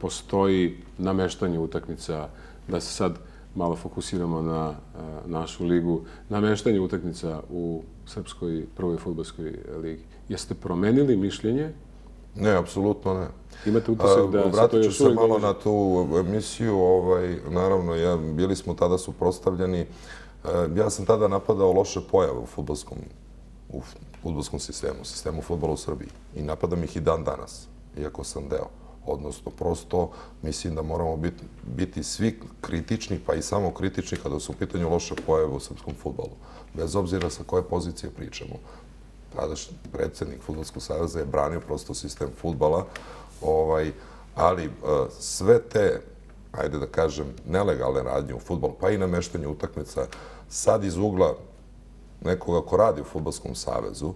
postoji nameštanje utakmica, da se sad malo fokusiramo na našu ligu, nameštanje utakmica u srpskoj prvoj fudbalskoj ligi. Jeste promenili mišljenje? Ne, apsolutno ne. Imate utisak da se to još uvijek događa? Vratit ću se malo na tu emisiju. Naravno, bili smo tada suprotstavljeni. Ja sam tada napadao loše pojave u fudbalskom sistemu, sistemu fudbala u Srbiji. I napadam ih i dan danas, iako sam deo. Odnosno, prosto mislim da moramo biti svi kritični, pa i samo kritični kada su u pitanju loše pojave u srpskom fudbalu. Bez obzira sa koje pozicije pričamo. Tadašnji predsjednik Fudbalskog saveza je branio prosto sistem fudbala, ali sve te, ajde da kažem, nelegalne radnje u fudbalu, pa i nameštanje utakmica, sad iz ugla nekoga ko radi u Fudbalskom savezu,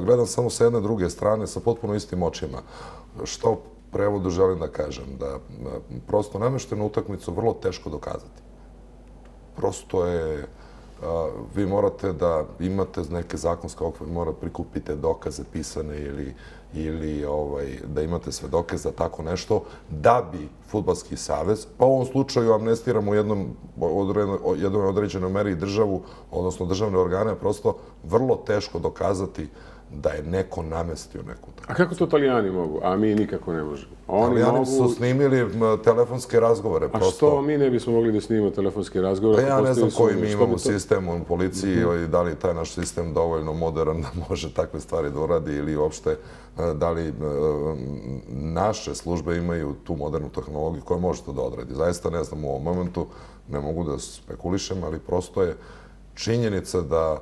gledam samo sa jedne druge strane, sa potpuno istim očima. Što u prevodu želim da kažem? Da prosto nameštenu utakmicu vrlo teško dokazati. Prosto je... Vi morate da imate neke zakonske okvire, morate da prikupite dokaze pisane ili da imate svedoke za tako nešto, da bi Fudbalski savez, pa u ovom slučaju amnestiramo u jednoj određenoj meri državu, odnosno državne organe, prosto vrlo teško dokazati da je neko namestio neku takvu. A kako to Italijani mogu, a mi nikako ne možemo? Italijani su snimili telefonske razgovore. A što mi ne bismo mogli da snimamo telefonske razgovore? Ja ne znam koji mi imamo sistem u policiji i da li je taj naš sistem dovoljno modern da može takve stvari da uradi ili uopšte da li naše službe imaju tu modernu tehnologiju koja može to da odradi. Zaista ne znam u ovom momentu, ne mogu da spekulišem, ali prosto je činjenica da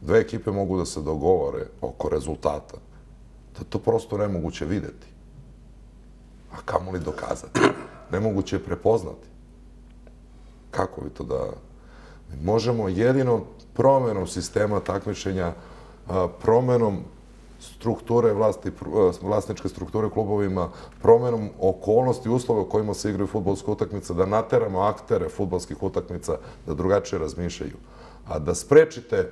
dve ekipe mogu da se dogovore oko rezultata, da to prosto nemoguće videti, a kamo li dokazati. Nemoguće je prepoznati. Kako bi to da... Možemo jedino promenom sistema takmičenja, promenom strukture, vlasničke strukture klubovima, promenom okolnosti i uslova u kojima se igraju fudbalske utakmice, da nateramo aktere fudbalskih utakmica da drugačije razmišljaju. A da sprečite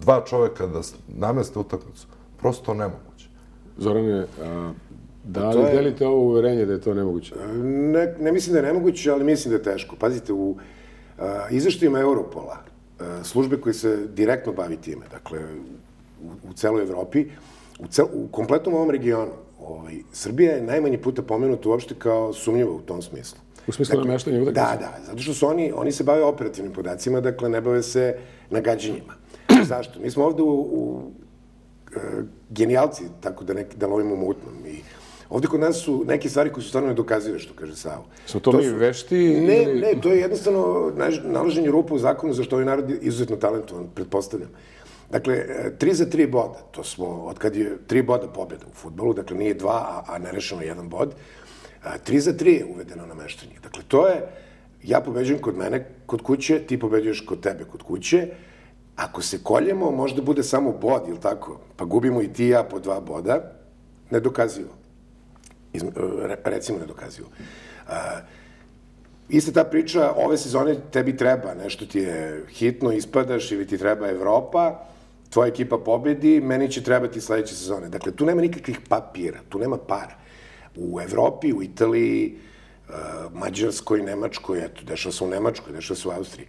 dva čoveka da nameste utakmicu, prosto nemoguće. Zorane, da li delite ovo uverenje da je to nemoguće? Ne mislim da je nemoguće, ali mislim da je teško. Pazite, u izveštajima Europola, službe koje se direktno bavi time, dakle, u celoj Evropi, u kompletnom ovom regionu, Srbija je najmanje puta pomenuta uopšte kao sumnjiva u tom smislu. U smislu nameštanja utakmica? Da, da, zato što su oni se bave operativnim podacima, dakle, ne bave se nagađanjima. Zašto? Mi smo ovde genijalci, tako da lovimo mutnom. Ovde kod nas su neke stvari koje su stvarno nedokazive, što kaže Savo. Su to mi vešti? Ne, ne, to je jednostavno nalaženje rupa u zakonu za što ovaj narod je izuzetno talentovan, pretpostavljam. Dakle, tri za tri boda, to smo, od kad je tri boda pobjeda u fudbalu, dakle nije dva, a nerešeno jedan bod, tri za tri je uvedeno nameštanje. Dakle, to je ja pobeđujem kod mene, kod kuće, ti pobeđuješ kod tebe, kod kuće. Ako se koljemo, možda bude samo bod, ili tako? Pa gubimo i ti i ja po dva boda. Nedokazivo. Recimo nedokazivo. Ista ta priča, ove sezone tebi treba, nešto ti je hitno, ispadaš ili ti treba Evropa, tvoja ekipa pobedi, meni će trebati sledeće sezone. Dakle, tu nema nikakvih papira, tu nema para. U Evropi, u Italiji, Mađarskoj, Nemačkoj, eto, dešava se u Nemačkoj, dešava se u Austriji.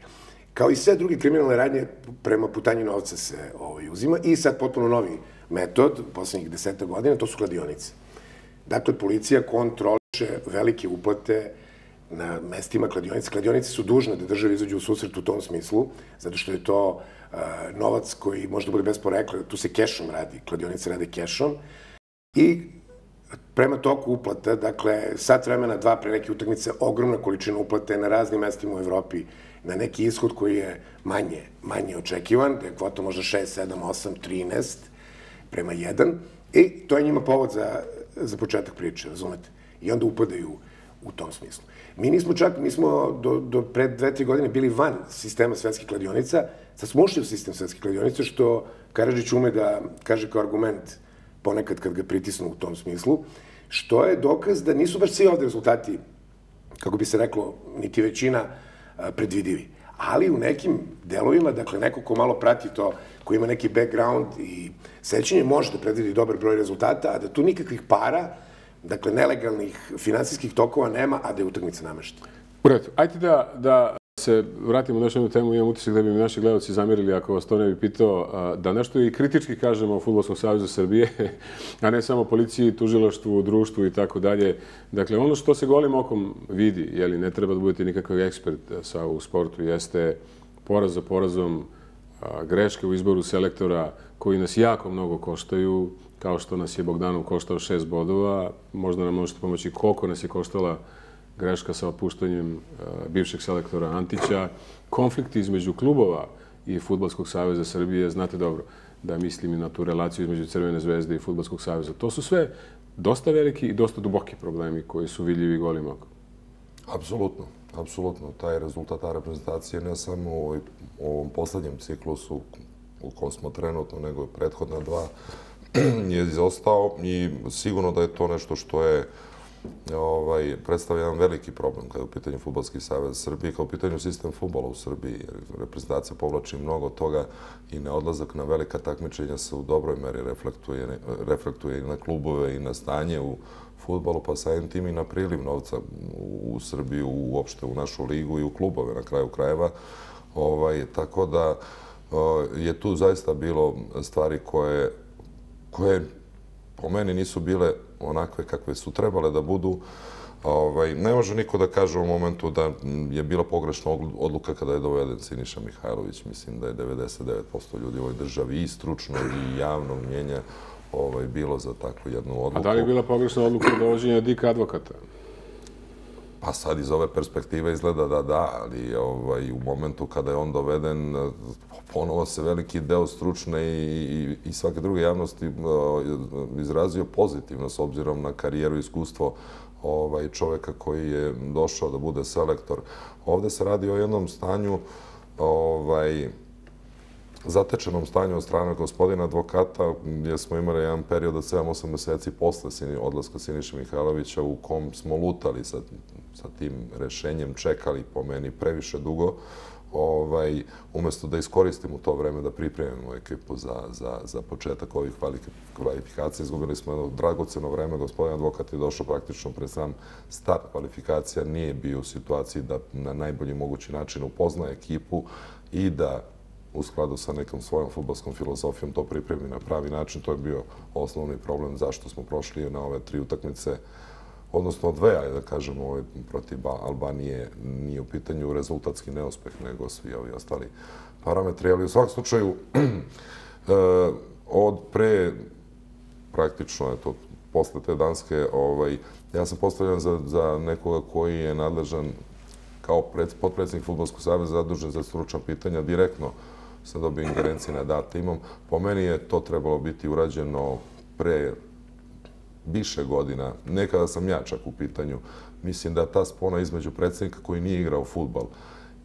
Kao i sve druge kriminalne radnje, prema putanju novca se uzima. I sad potpuno novi metod, poslednjih deseta godina, to su kladionice. Dakle, policija kontroliše velike uplate na mestima kladionice. Kladionice su dužne da države izađu u susret u tom smislu, zato što je to novac koji možda bude bez porekla. Tu se kešom radi, kladionice rade kešom. I prema toku uplata, dakle, sat vremena, dva pre neke utakmice, ogromna količina uplate na raznim mestima u Evropi, na neki ishod koji je manje, manje očekivan, da je kvota možda šest, sedam, osam, trinaest, prema jedan, i to je njima povod za, za početak priče, razumete? I onda upadaju u tom smislu. Mi nismo čak, mi smo do, do pre dve, tri godine bili van sistema svetskih kladionica, sad smo ušli u sistem svetskih kladionica, što Karadžić ume da kaže kao argument ponekad kad ga pritisnu u tom smislu, što je dokaz da nisu baš svi ovde rezultati, kako bi se reklo, niti većina, predvidivi. Ali u nekim delovima, dakle, neko ko malo prati to, ko ima neki background i sećanje, može da predvidi dobar broj rezultata, a da tu nikakvih para, dakle, nelegalnih finansijskih tokova nema, a da je utakmica namešta. U redu. Ajde da se vratimo na još jednu temu. Imam utisak da bi mi naši gledalci zamerili, ako vas to ne bi pitao, da nešto i kritički kažemo o Fudbalskom savezu Srbije, a ne samo policiji, tužilaštvu, društvu i tako dalje. Dakle, ono što se golim okom vidi, jeli ne treba da budete nikakav ekspert u sportu, jeste poraz za porazom, greške u izboru selektora koji nas jako mnogo koštaju, kao što nas je Bogdanov koštao šest bodova. Možda nam možete pomoći koliko nas je koštala greška sa otpuštanjem bivšeg selektora Antića, konflikti između klubova i Fudbalskog saveza Srbije, znate dobro da mislim i na tu relaciju između Crvene zvezde i Fudbalskog saveza. To su sve dosta veliki i dosta duboki problemi koji su vidljivi golim okom. Apsolutno, apsolutno. Taj rezultat, ta reprezentacija ne samo u ovom poslednjem ciklusu u kom smo trenutno, nego i prethodna dva je izostao i sigurno da je to nešto što je predstavlja jedan veliki problem kada je u pitanju Fudbalski savez Srbije, kao u pitanju sistem fudbala u Srbiji, jer reprezentacija povlači mnogo toga i neodlazak na velika takmičenja se u dobroj meri reflektuje i na klubove i na stanje u fudbalu, pa samim tim i na priliv novca u Srbiju, uopšte u našu ligu i u klubove na kraju krajeva. Tako da je tu zaista bilo stvari koje po meni nisu bile onakve kakve su trebale da budu. Ne može niko da kaže u momentu da je bila pogrešna odluka kada je doveden Siniša Mihajlović. Mislim da je devedeset devet posto ljudi u ovoj državi i stručno i javno mnjenje bilo za takvu jednu odluku. A da li je bila pogrešna odluka dovođenja Dik Advokata? Pa sad iz ove perspektive izgleda da da, ali u momentu kada je on doveden, ponovo se veliki deo stručne i svake druge javnosti izrazio pozitivno s obzirom na karijeru i iskustvo čoveka koji je došao da bude selektor. Ovde se radi o jednom stanju, zatečenom stanju od strane gospodina Advokata, gdje smo imali jedan period od sedam do osam meseci posle odlaska Siniše Mihajlovića u kom smo lutali sa tim rešenjem, čekali po meni previše dugo, umjesto da iskoristimo to vreme da pripremimo ekipu za početak ovih kvalifikacija. Izgubili smo jedno dragoceno vreme, gospodin Advokat je došao praktično pred sam start kvalifikacija, nije bio u situaciji da na najbolji mogući način upozna ekipu i da u skladu sa nekom svojom fudbalskom filozofijom to pripremi na pravi način. To je bio osnovni problem zašto smo prošli na ove tri utakmice, odnosno dve, ali da kažemo, protiv Albanije nije u pitanju rezultatski neuspeh, nego svi ovi ostali parametri. Ali u svakom slučaju, od pre, praktično, eto, posle te Danske, ja sam postavljan za nekoga koji je nadležan kao potpredsjednik Fudbalskog saveza zadužen za stručna pitanja, direktno sam dobio ingerencije nad datumom. Po meni je to trebalo biti urađeno pre više godina, nekada sam ja čak u pitanju, mislim da ta spona između predsjednika koji nije igrao fudbal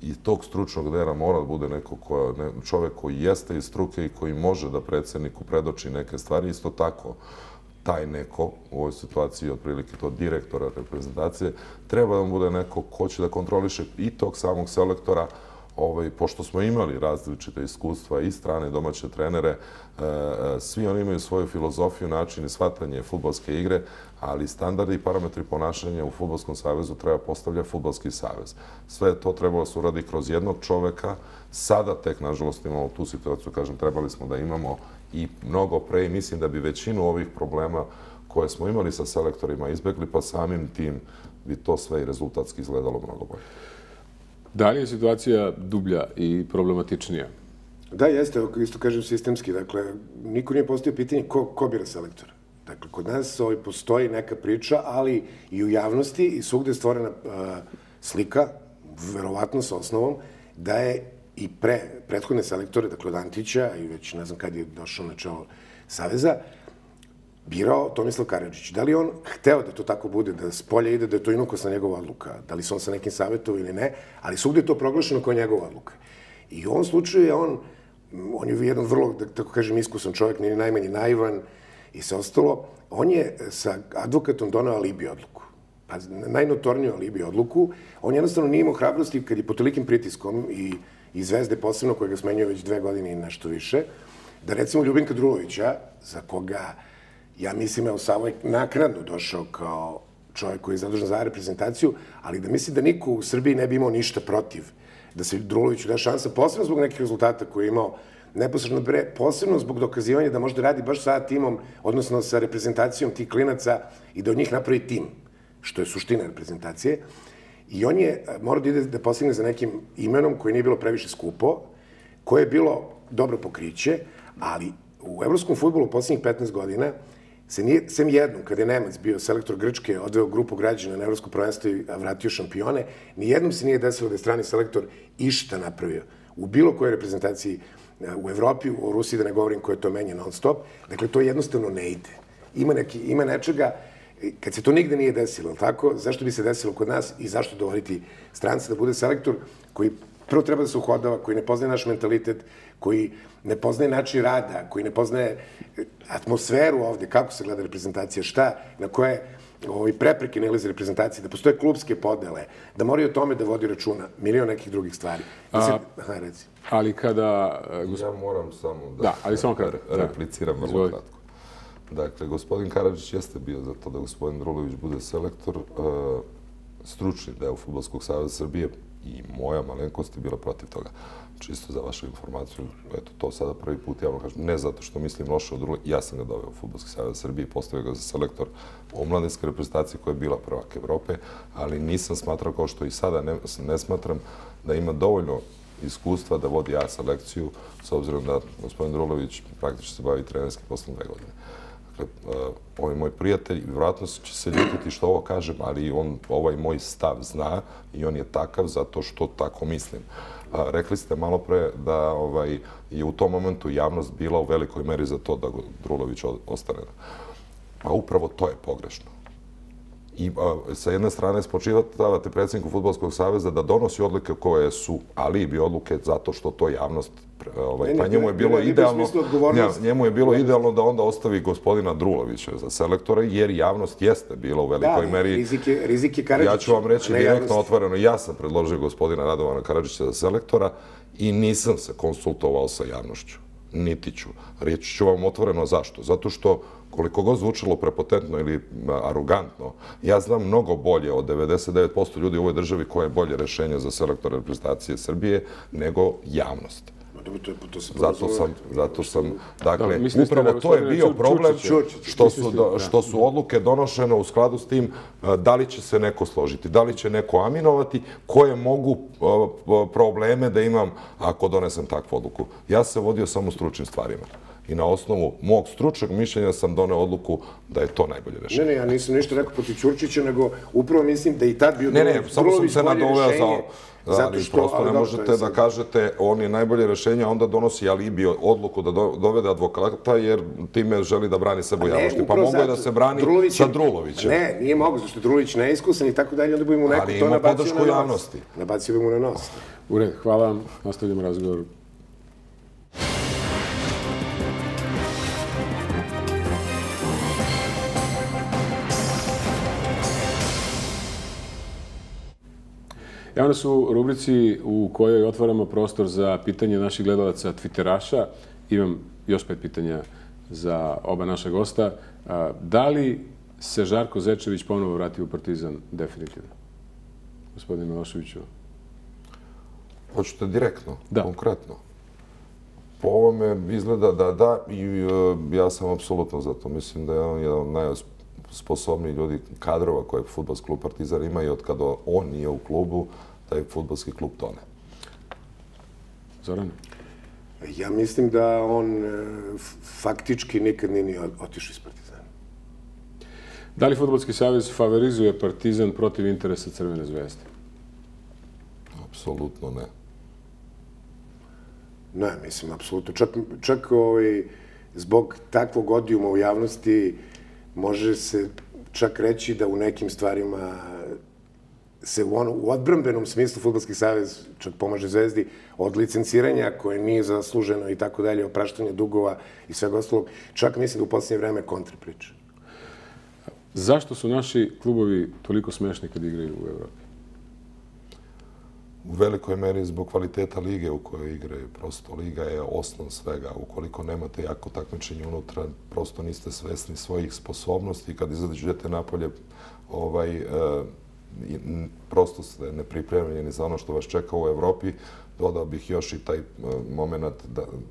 i tog stručnog dela mora da bude neko koja, ne, čovjek koji jeste iz struke i koji može da predsjedniku predoči neke stvari. Isto tako, taj neko, u ovoj situaciji otprilike to direktora reprezentacije, treba da mu bude neko ko će da kontroliše i tog samog selektora, ovaj, pošto smo imali različite iskustva i strane domaće trenere, svi oni imaju svoju filozofiju, način i shvatanje fudbalske igre, ali standardi i parametri ponašanja u Fudbalskom savezu treba postavlja Fudbalski savez. Sve to trebalo se uradi kroz jednog čoveka. Sada tek, nažalost, imamo tu situaciju, kažem, trebali smo da imamo i mnogo pre. Mislim da bi većinu ovih problema koje smo imali sa selektorima izbegli, pa samim tim bi to sve i rezultatski izgledalo mnogo bolje. Da li je situacija dublja i problematičnija? Da, jeste, isto kažem sistemski. Dakle, niko nije postavio pitanje ko, ko bira selektora. Dakle, kod nas ovaj, postoji neka priča, ali i u javnosti i svugde je stvorena uh, slika, verovatno s osnovom, da je i pre, prethodne selektore, dakle od Antića i već ne znam kad je došao na čelo Saveza, birao Tomislav Karadžić. Da li on hteo da to tako bude, da s polja ide, da je to inokosna njegova odluka? Da li se on sa nekim savjetovao ili ne? Ali svugde je to proglašeno kao njegova odluka. I u ovom slučaju je on, on je jedan vrlo, da tako kažem, iskusan čovjek, nije najmanje naivan i sve ostalo. On je sa advokatom donao alibi odluku. Pa najnotorniju alibi odluku. On jednostavno nije imao hrabrosti kad je pod tolikim pritiskom i, i Zvezde posebno, koje ga smenjuje već dve godine i nešto više, da recimo Ljubinka Drolovića, za koga ja mislim, evo, Savo je naknadno došao kao čovjek koji je zadužen za reprezentaciju, ali da misli da niko u Srbiji ne bi imao ništa protiv, da se Druloviću da šansa, posebno zbog nekih rezultata koje je imao neposredno bre, posebno zbog dokazivanja da možda radi baš sa timom, odnosno sa reprezentacijom tih klinaca i da od njih napravi tim, što je suština reprezentacije. I on je morao da ide da postigne za nekim imenom koje nije bilo previše skupo, koje je bilo dobro pokriće, ali u evropskom fudbalu u posljednjih petnaest godina sem jednom, kada je Nemac bio selektor Grčke, odveo grupu građana na evropsko prvenstvo i vratio šampione, nijednom se nije desilo da je strani selektor išta napravio. U bilo kojoj reprezentaciji u Evropi, u Rusiji, da ne govorim koje to menje non stop, dakle, to jednostavno ne ide. Ima nečega, kad se to nigde nije desilo, tako, zašto bi se desilo kod nas i zašto dovoliti stranca da bude selektor koji prvo treba da se uhodava, koji ne poznaje naš mentalitet, koji ne poznaje način rada, koji ne poznaje atmosferu ovde, kako se gleda reprezentacija, šta, na koje prepreke nalaze reprezentacije, da postoje klubske podele, da moraju o tome da vodi računa, milion nekih drugih stvari. Ali kada... Ja moram samo da repliciram vrlo kratko. Dakle, gospodin Karadžić jeste bio za to da gospodin Drolović bude selektor, stručni deo Fudbalskog saveza Srbije, i moja malenkost je bila protiv toga. Čisto za vašu informaciju, eto, to sada prvi put javno kažem, ne zato što mislim loše od druge, ja sam ga doveo u Fudbalski savez Srbije i postavio ga za selektor omladinske reprezentacije koja je bila prvak Evrope, ali nisam smatrao, kao što i sada ne, ne smatram, da ima dovoljno iskustva da vodi ja selekciju, s obzirom da gospodin Drulović praktično se bavi trenerskim poslom dve godine. Ovo je moj prijatelj i vjerojatno će se ljutiti što ovo kažem, ali on ovaj moj stav zna i on je takav zato što tako mislim. Rekli ste malo pre da je u tom momentu javnost bila u velikoj meri za to da Drulović ostane. A upravo to je pogrešno. I sa jedne strane spočitavate predsjedniku Fudbalskog saveza da donosi odluke koje su alibi odluke zato što to javnost, pa njemu je bilo idealno, njemu je bilo idealno da onda ostavi gospodina Drulovića za selektora, jer javnost jeste bila u velikoj meri. Ja ću vam reći direktno otvoreno, ja sam predložio gospodina Radovana Karadžića za selektora i nisam se konsultovao sa javnošću, niti ću. Reći ću vam otvoreno zašto. Zato što, koliko god zvučilo prepotentno ili arogantno, ja znam mnogo bolje od devedeset devet posto ljudi u ovoj državi koje je bolje rešenje za selektora reprezentacije Srbije nego javnost. Zato sam, zato sam, dakle, upravo to je bio problem što su odluke donošene u skladu s tim da li će se neko složiti, da li će neko aminovati, koje mogu probleme da imam ako donesem takvu odluku. Ja sam vodio samo stručnim stvarima. I na osnovu mog stručnog mišljenja sam doneo odluku da je to najbolje rešenje. Ne, ne, ja nisam ništa rekao protiv Ćurčića, nego upravo mislim da i tad bio Drulović bolje rešenje. Zato što prosto ne možete da kažete on je najbolje rješenje, a onda donosi alibi odluku da dovede advokata jer time želi da brani sebe u javnosti. Pa mogu je da se brani sa Drolovićem. Ne, nije mogu, zato što je Drolović neiskusan i tako dalje, onda bi mu neko to nabacio na nos. Nabacio bi mu na nos. U redu, hvala vam, nastavljamo razgovor. Evo nas u rubrici u kojoj otvaramo prostor za pitanje naših gledalaca Twitteraša. Imam još pet pitanja za oba naša gosta. Da li se Žarko Zečević ponovo vrati u Partizan? Definitivno. Gospodine Miloševiću. Hoćete direktno, konkretno? Po ovome izgleda da da i ja sam apsolutno za to. Mislim da je on jedan najosposobniji sposobni ljudi, kadrova koje fudbalski klub Partizan ima i od kada on nije u klubu, taj fudbalski klub tone. Zoran? Ja mislim da on faktički nikad nije otišao iz Partizana. Da li Fudbalski savez favorizuje Partizan protiv interesa Crvene zvezde? Apsolutno ne. Ne, mislim, apsolutno. Čak zbog takvog odijuma u javnosti može se čak reći da u nekim stvarima se u odbrambenom smislu Fudbalski savez čak pomaže Zvezdi od licenciranja koje nije zasluženo i tako dalje, opraštanje dugova i svega ostalog. Čak mislim da u posljednje vreme kontra priča. Zašto su naši klubovi toliko smešni kad igraju u Evropi? U velikoj meri zbog kvaliteta lige u kojoj igraju. Prosto liga je osnov svega. Ukoliko nemate jako takmičenje unutra, prosto niste svesni svojih sposobnosti. Kad izađete napolje, prosto ste nepripremljeni za ono što vas čeka u Evropi. Dodao bih još i taj moment,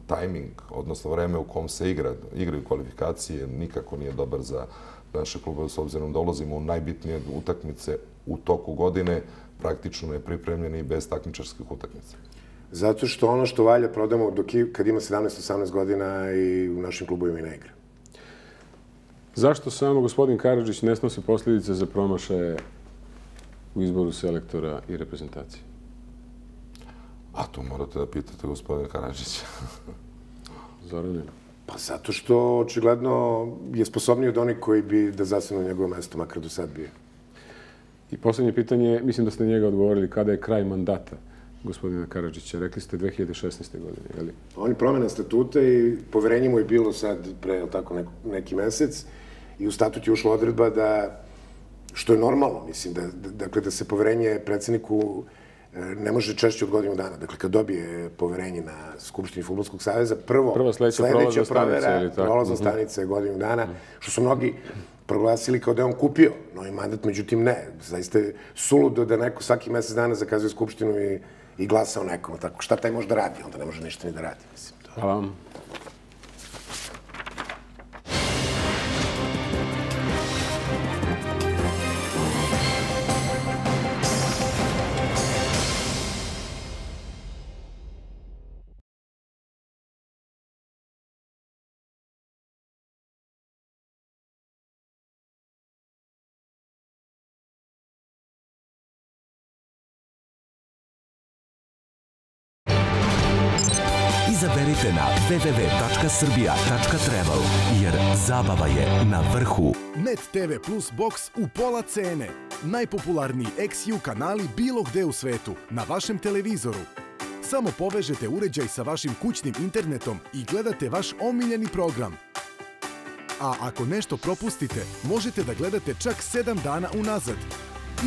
tajming, odnosno vreme u kom se igraju kvalifikacije, nikako nije dobar za naše klube, s obzirom da ulazimo u najbitnije utakmice u toku godine, praktično je pripremljeni i bez takmičarskih utakmica. Zato što ono što valja prodamo kad ima sedamnaest osamnaest godina i u našim klubovima i ne igra. Zašto samo gospodin Karadžić ne snosi posljedice za promašaje u izboru selektora i reprezentacije? A to morate da pitate gospodina Karadžića. Zaradljeno. Pa zato što očigledno je sposobniji od onih koji bi da zasvanu njegovo mesto, makar do sad bio. I posljednje pitanje, mislim da ste njega odgovorili, kada je kraj mandata gospodina Karadžića? Rekli ste dve hiljade šesnaeste. godine, je li? On je promjena statuta i poverenje mu je bilo sad pre neki mesec i u statut je ušla odredba da, što je normalno, mislim, da se poverenje predsjedniku ne može češće od godinu dana. Dakle, kad dobije poverenje na Skupštini Fudbalskog saveza, prvo sljedeća provera prolazna stanica je godinu dana, što su mnogi proglasili kao da je on kupio novi mandat, međutim ne. Zaista je suludo da neko svaki mjesec dana zakazuje Skupštinu i glasa o nekom. Šta taj može da radi? Onda ne može ništa ni da radi. Hvala vam. Izaberite na www tačka srbija tačka travel jer zabava je na vrhu. Net te ve Plus Box u pola cene. Najpopularniji iks ju kanali bilo gde u svetu, na vašem televizoru. Samo povežete uređaj sa vašim kućnim internetom i gledate vaš omiljeni program. A ako nešto propustite, možete da gledate čak sedam dana unazad.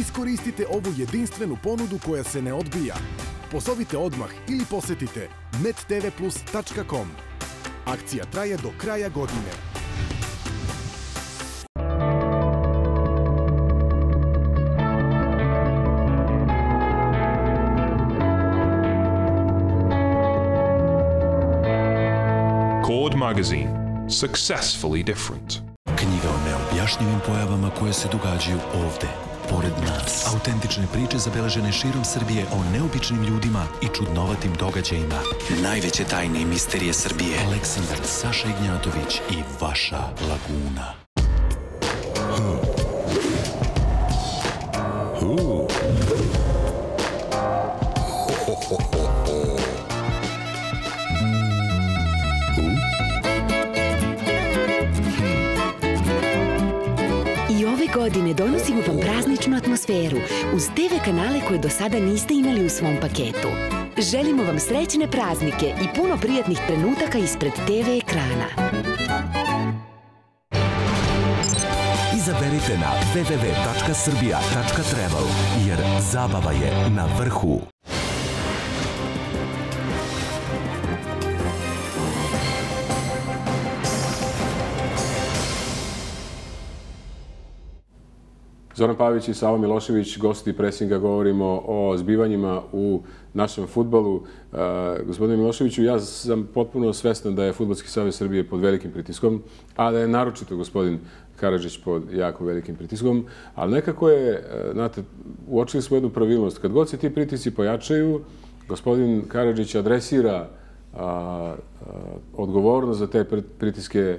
Iskoristite ovu jedinstvenu ponudu koja se ne odbija. Pozovite odmah ili posetite net te ve plus tačka com. Akcija traje do kraja godine. Cord Magazine. Successfully different. Knjiga o neobjašnjivim pojavama koje se događaju ovde, pored nas. Autentične priče zabeležene širom Srbije o neobičnim ljudima i čudnovatim događajima. Najveće tajne i misterije Srbije. Aleksandar, Saša Ignjatović i vaša laguna. godine donosimo vam prazničnu atmosferu uz te ve kanale koje do sada niste imali u svom paketu. Želimo vam srećne praznike i puno prijatnih trenutaka ispred te ve ekrana. Izaberite na www tačka srbija tačka travel jer zabava je na vrhu. Zoran Pavić i Savo Milošević, gosti Presinga, govorimo o zbivanjima u našem futbalu. Gospodine Miloševiću, ja sam potpuno svestan da je Fudbalski savez Srbije pod velikim pritiskom, a da je naročito gospodin Karadžić pod jako velikim pritiskom, ali nekako je, znate, uočili smo jednu pravilnost. Kad god se ti pritisci pojačaju, gospodin Karadžić adresira odgovornost za te pritiske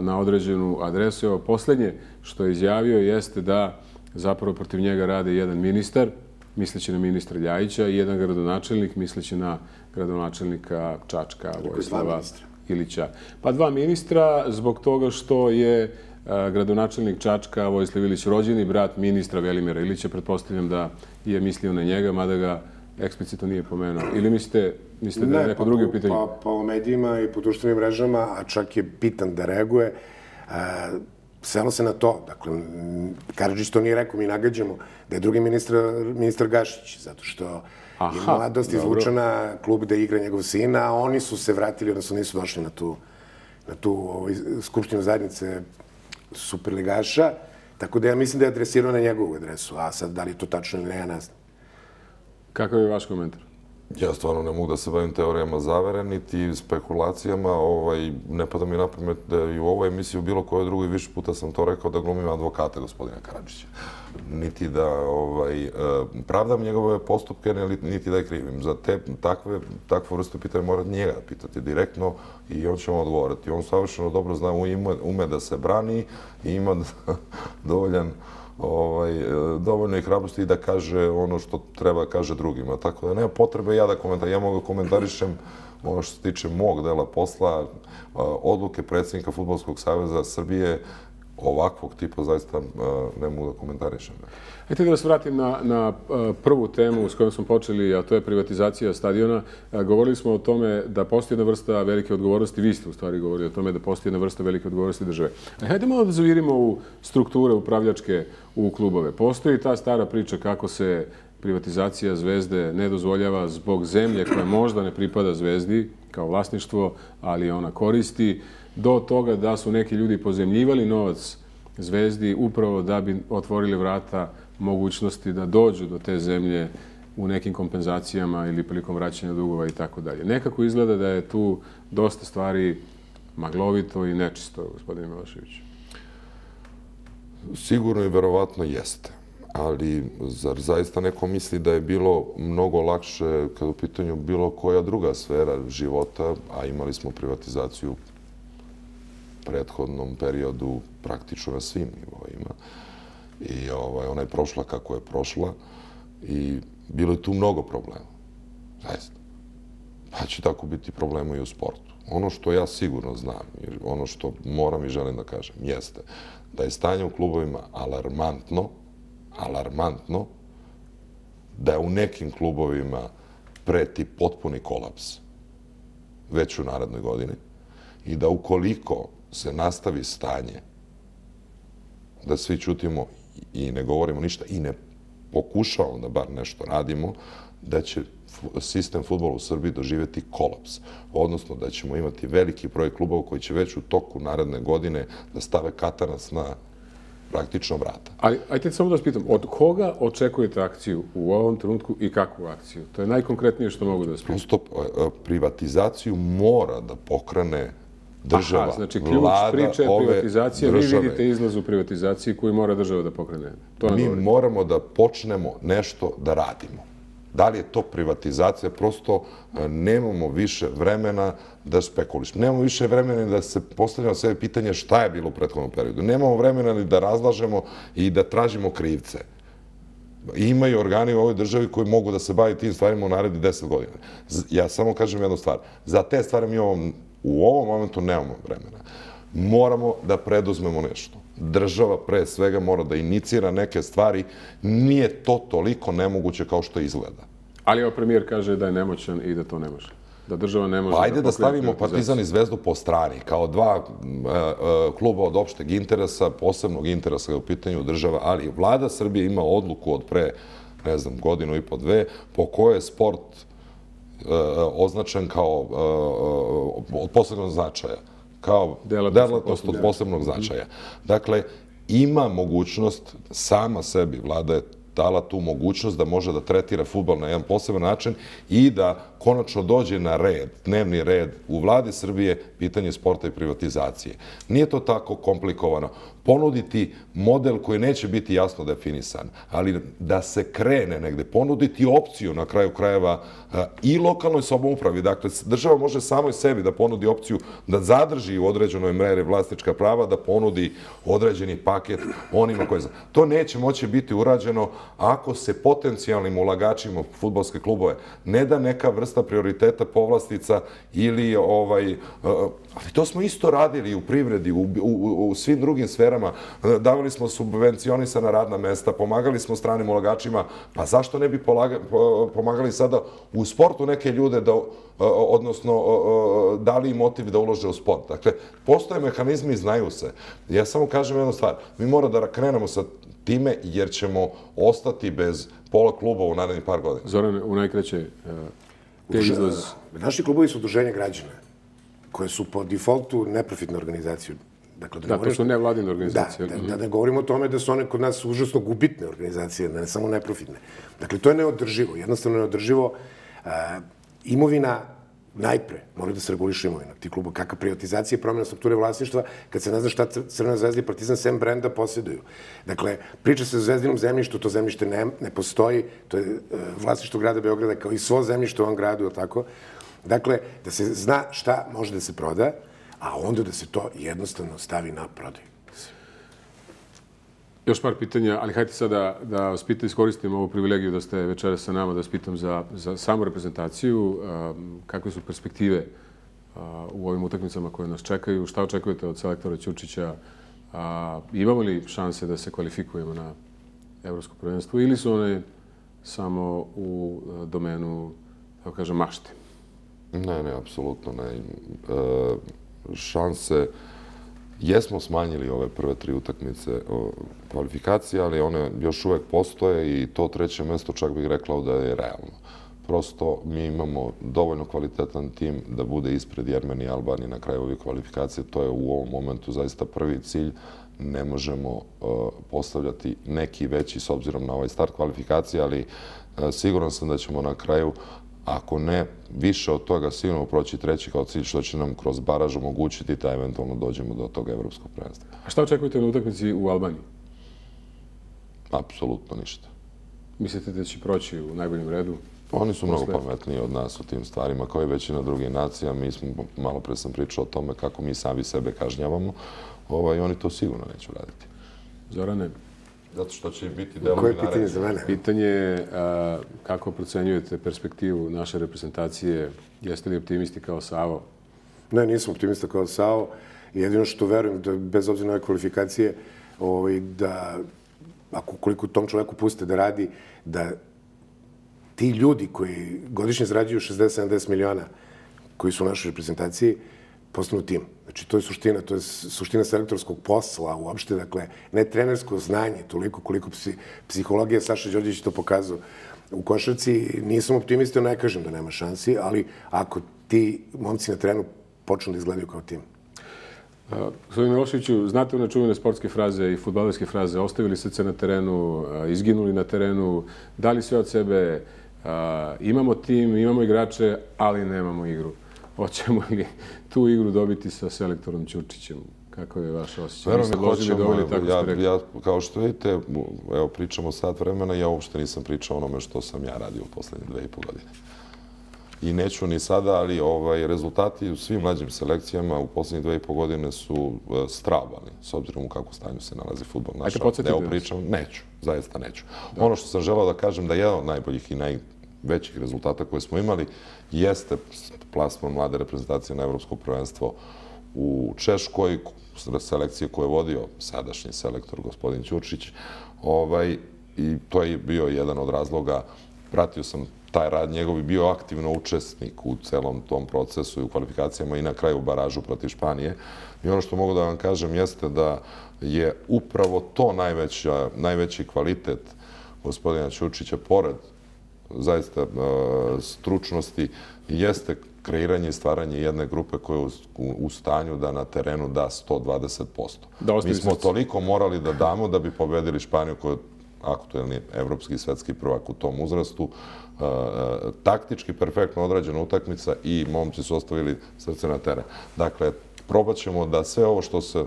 na određenu adresu. Evo, posljednje što je izjavio jeste da zapravo protiv njega rade jedan ministar, misleći na ministra Ljajića, i jedan gradonačelnik, misleći na gradonačelnika Čačka, Vojslava Ilića. Pa dva ministra zbog toga što je gradonačelnik Čačka, Vojslav Ilić, rođeni brat ministra Velimira Ilića. Pretpostavljam da je mislio na njega, mada ga eksplicitno nije pomenuo. Ili mislite... Mislite da je neko drugi u pitanju? Ne, po medijima i po društvenim mrežama, a čak je pitan da reaguje, svelo se na to. Dakle, Karadžić to nije rekao, mi nagađamo da je drugi ministar Gašić, zato što je mladost izvučena, klub da igra njegov sina, a oni su se vratili, odnosno nisu došli na tu skupštinu zajednice superligaša, tako da ja mislim da je adresirao na njegovu adresu, a sad da li je to tačno ili ne, ja ne znam. Kakav je vaš komentar? Ja stvarno ne mogu da se bavim teorijama zavere, niti spekulacijama. Ne pada mi na pamet da i u ovoj emisiji, u bilo kojoj drugoj, više puta sam to rekao, da glumim advokate gospodina Karadžića. Niti da pravdam njegove postupke, niti da je krivim. Za takvu vrstu pitanja moram njega pitati direktno i on će vam odgovoriti. On savršeno dobro zna, ume da se brani i ima dovoljan dovoljno i hrabrosti i da kaže ono što treba kaže drugima. Tako da nema potrebe ja da komentarišem. Ja mogu komentarišem ono što se tiče mog dela posla, odluke predsjednika Fudbalskog saveza Srbije, ovakvog tipa zaista ne mogu da komentarišem. Hajde da vas vratim na prvu temu s kojom smo počeli, a to je privatizacija stadiona. Govorili smo o tome da postoji jedna vrsta velike odgovornosti, vi ste u stvari govorili o tome da postoji jedna vrsta velike odgovornosti države. Hajde malo da zavirimo u strukture upravljačke u klubove. Postoji ta stara priča kako se privatizacija Zvezde ne dozvoljava zbog zemlje koja možda ne pripada Zvezdi kao vlasništvo, ali ona koristi, do toga da su neki ljudi pozemljivali novac Zvezdi upravo da bi otvorili vrata mogućnosti da dođu do te zemlje u nekim kompenzacijama ili prilikom vraćanja dugova i tako dalje. Nekako izgleda da je tu dosta stvari maglovito i nečisto, gospodine Milošević. Sigurno i verovatno jeste. Ali zar zaista neko misli da je bilo mnogo lakše kad u pitanju bilo koja druga sfera života, a imali smo privatizaciju prethodnom periodu praktično na svim nivoima. I ovaj, ona je prošla kako je prošla i bilo je tu mnogo problema. Zaista. Pa će tako biti problema i u sportu. Ono što ja sigurno znam, ono što moram i želim da kažem, jeste da je stanje u klubovima alarmantno, alarmantno, da je u nekim klubovima preti potpuni kolaps već u narednoj godini i da ukoliko se nastavi stanje, da svi ćutimo i ne govorimo ništa i ne pokušamo da bar nešto radimo, da će sistem fudbala u Srbiji doživjeti kolaps. Odnosno da ćemo imati veliki broj klubova koji će već u toku naredne godine da stave katanac na praktično vrata. Ali, ajte samo da vas pitam, od koga očekujete akciju u ovom trenutku i kakvu akciju? To je najkonkretnije što mogu da vas pitam. Prosto privatizaciju mora da pokrene država, vlada, ove države. Znači, ključ priče je privatizacija. Vi vidite izlaz u privatizaciji koju mora država da pokrene. Mi moramo da počnemo nešto da radimo. Da li je to privatizacija? Prosto nemamo više vremena da spekulišemo. Nemamo više vremena da se postavljamo sve pitanje šta je bilo u prethodnom periodu. Nemamo vremena ni da razlažemo i da tražimo krivce. Ima i organi u ovoj državi koji mogu da se bavi tim stvarima u narednih deset godina. Ja samo kažem jednu stvar. Za te stvari mi u ovom momentu nemamo vremena. Moramo da preduzmemo nešto. država pre svega mora da inicira neke stvari. Nije to toliko nemoguće kao što izgleda. Ali evo premijer kaže da je nemoćan i da to ne može. Da država ne može... Pa ajde da stavimo Partizan i Zvezdu po strani. Kao dva kluba od opšteg interesa, posebnog interesa je u pitanju država, ali vlada Srbije ima odluku od pre, ne znam, godinu i po dve, po kojoj je sport označen kao od posebnog značaja. Kao delatnost od posebnog značaja. Dakle, ima mogućnost, sama sebi vlada je dala tu mogućnost da može da tretira fudbal na jedan poseban način i da konačno dođe na red, dnevni red u vladi Srbije, pitanje sporta i privatizacije. Nije to tako komplikovano. Ponuditi model koji neće biti jasno definisan, ali da se krene negde, ponuditi opciju na kraju krajeva i lokalnoj samoupravi. Dakle, država može samoj sebi da ponudi opciju da zadrži u određenoj meri vlasnička prava, da ponudi određeni paket onima koji zna. To neće moći biti urađeno ako se potencijalnim ulagačima u fudbalske klubove ne da neka vrsta prioriteta, povlastica ili ovaj... Ali to smo isto radili u privredi, u, u, u svim drugim sferama. Davali smo subvencionisana radna mesta, pomagali smo stranim ulagačima. Pa zašto ne bi polaga, pomagali sada u sportu neke ljude, da, odnosno dali im motiv da ulože u sport? Dakle, postoje mehanizmi i znaju se. Ja samo kažem jednu stvar. Mi moramo da krenemo sa time jer ćemo ostati bez pola kluba u narednih par godina. Zoran, u najkraće... Naši klubovi su udruženja građana, koje su po defaultu neprofitne organizacije. Da, to su nevladine organizacije. Da, da govorimo o tome da su one kod nas užasno gubitne organizacije, ne samo neprofitne. Dakle, to je neodrživo, jednostavno neodrživo. Imovina, najpre, mora da se reguliše imovina tih klubova. Kakva privatizacija i promjena strukture vlasništva, kad se ne zna šta Crvena zvezda i Partizan sem brenda posjeduju. Dakle, priča se o Zvezdinom zemljištu, to zemljište ne postoji, to je vlasništvo grada Beograda kao i svo zemljište u ovom gradu, ili tako. Dakle, da se zna šta može da se proda, a onda da se to jednostavno stavi na prodaj. Još par pitanja, ali hajte sada da vas pitam, iskoristim ovu privilegiju da ste večeras sa nama, da vas pitam za, za samu reprezentaciju. Kakve su perspektive u ovim utakmicama koje nas čekaju? Šta očekujete od selektora Ćurčića? Imamo li šanse da se kvalifikujemo na evropsko prvenstvo ili su one samo u domenu, tako kažem, mašte? Ne, ne, apsolutno ne. Šanse... Jesmo smanjili ove prve tri utakmice kvalifikacije, ali one još uvek postoje i to treće mesto čak bih rekla da je realno. Prosto mi imamo dovoljno kvalitetan tim da bude ispred Jermenije i Albanije na kraju ove kvalifikacije. To je u ovom momentu zaista prvi cilj. Ne možemo postavljati neki veći s obzirom na ovaj start kvalifikacije, ali siguran sam da ćemo na kraju, ako ne, više od toga sigurno proći treći kao cilj, što će nam kroz baraž omogućiti da eventualno dođemo do toga evropskog prvenstva. A šta očekujete na utakmici u Albaniji? Apsolutno ništa. Mislite da će proći u najboljem redu? Oni su mnogo pametniji od nas u tim stvarima, kao i većina drugih nacija. Mi smo, malo pre sam pričao o tome kako mi sami sebe kažnjavamo, i oni to sigurno neće raditi. Zorane? Zato što će biti delom i narednje. Pitanje je kako procenjujete perspektivu naše reprezentacije. Jeste li optimisti kao Savo? Ne, nisam optimista kao Savo. Jedino što verujem, da bez obzira na ove kvalifikacije, da ako koliko tom čoveku puste da radi, da ti ljudi koji godišnje zarađuju šezdeset do sedamdeset miliona koji su u našoj reprezentaciji, postanu tim. Znači, to je suština, to je suština selektorskog posla uopšte, dakle, ne trenersko znanje, toliko koliko psihologija. Saša Đorđević je to pokazao u košarci. Nisam optimista, ne kažem da nema šansi, ali ako ti momci na terenu počnu da izgledaju kao tim. Gospodine Miloševiću, znate one čuvene sportske fraze i fudbalerske fraze, ostavili srce na terenu, izginuli na terenu, dali sve od sebe, imamo tim, imamo igrače, ali nemamo igru. Hoćemo li tu igru dobiti sa selektorom Ćurčićem? Kako je vaš osjećaj? Kao što vidite, evo pričamo sat vremena, ja uopšte nisam pričao onome što sam ja radio u poslednje dve i pol godine. I neću ni sada, ali rezultati u svim mlađim selekcijama u poslednje dve i pol godine su strabalni, s obzirom u kakvu stanju se nalazi fudbal naša. Evo pričam, neću, zaista neću. Ono što sam želao da kažem da je jedan od najboljih i najboljih većih rezultata koje smo imali jeste plasman mlade reprezentacije na evropsko prvenstvo u Češkoj, selekcije koje je vodio sadašnji selektor, gospodin Ćurčić. I to je bio jedan od razloga. Pratio sam taj rad njegov i bio aktivno učesnik u celom tom procesu i u kvalifikacijama i na kraju u baražu protiv Španije. I ono što mogu da vam kažem jeste da je upravo to najveći kvalitet gospodina Ćurčića, pored zaista stručnosti, jeste kreiranje i stvaranje jedne grupe koja je u stanju da na terenu da sto dvadeset posto. Mi smo toliko morali da damo da bi pobedili Španiju, koja je aktuelni evropski i svetski prvak u tom uzrastu. Taktički perfektno odrađena utakmica i momci su ostavili srce na teren. Dakle, probat ćemo da sve ovo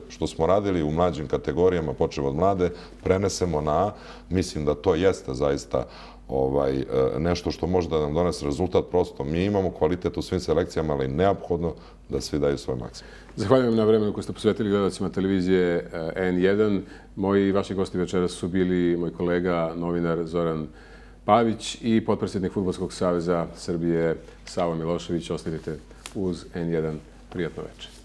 što smo radili u mlađim kategorijama, počev od mlade, prenesemo na A. Mislim da to jeste zaista nešto što može da nam donese rezultat. Prosto, mi imamo kvalitet u svim selekcijama, ali je neophodno da svi daju svoj maksimum. Zahvaljujem na vremenu koje ste posvetili gledalcima televizije N jedan. Moji i vaši gosti večeras su bili moj kolega, novinar Zoran Pavić i potpredsjednik Fudbalskog saveza Srbije Savo Milošević. Ostanite uz N jedan. Prijatno večer.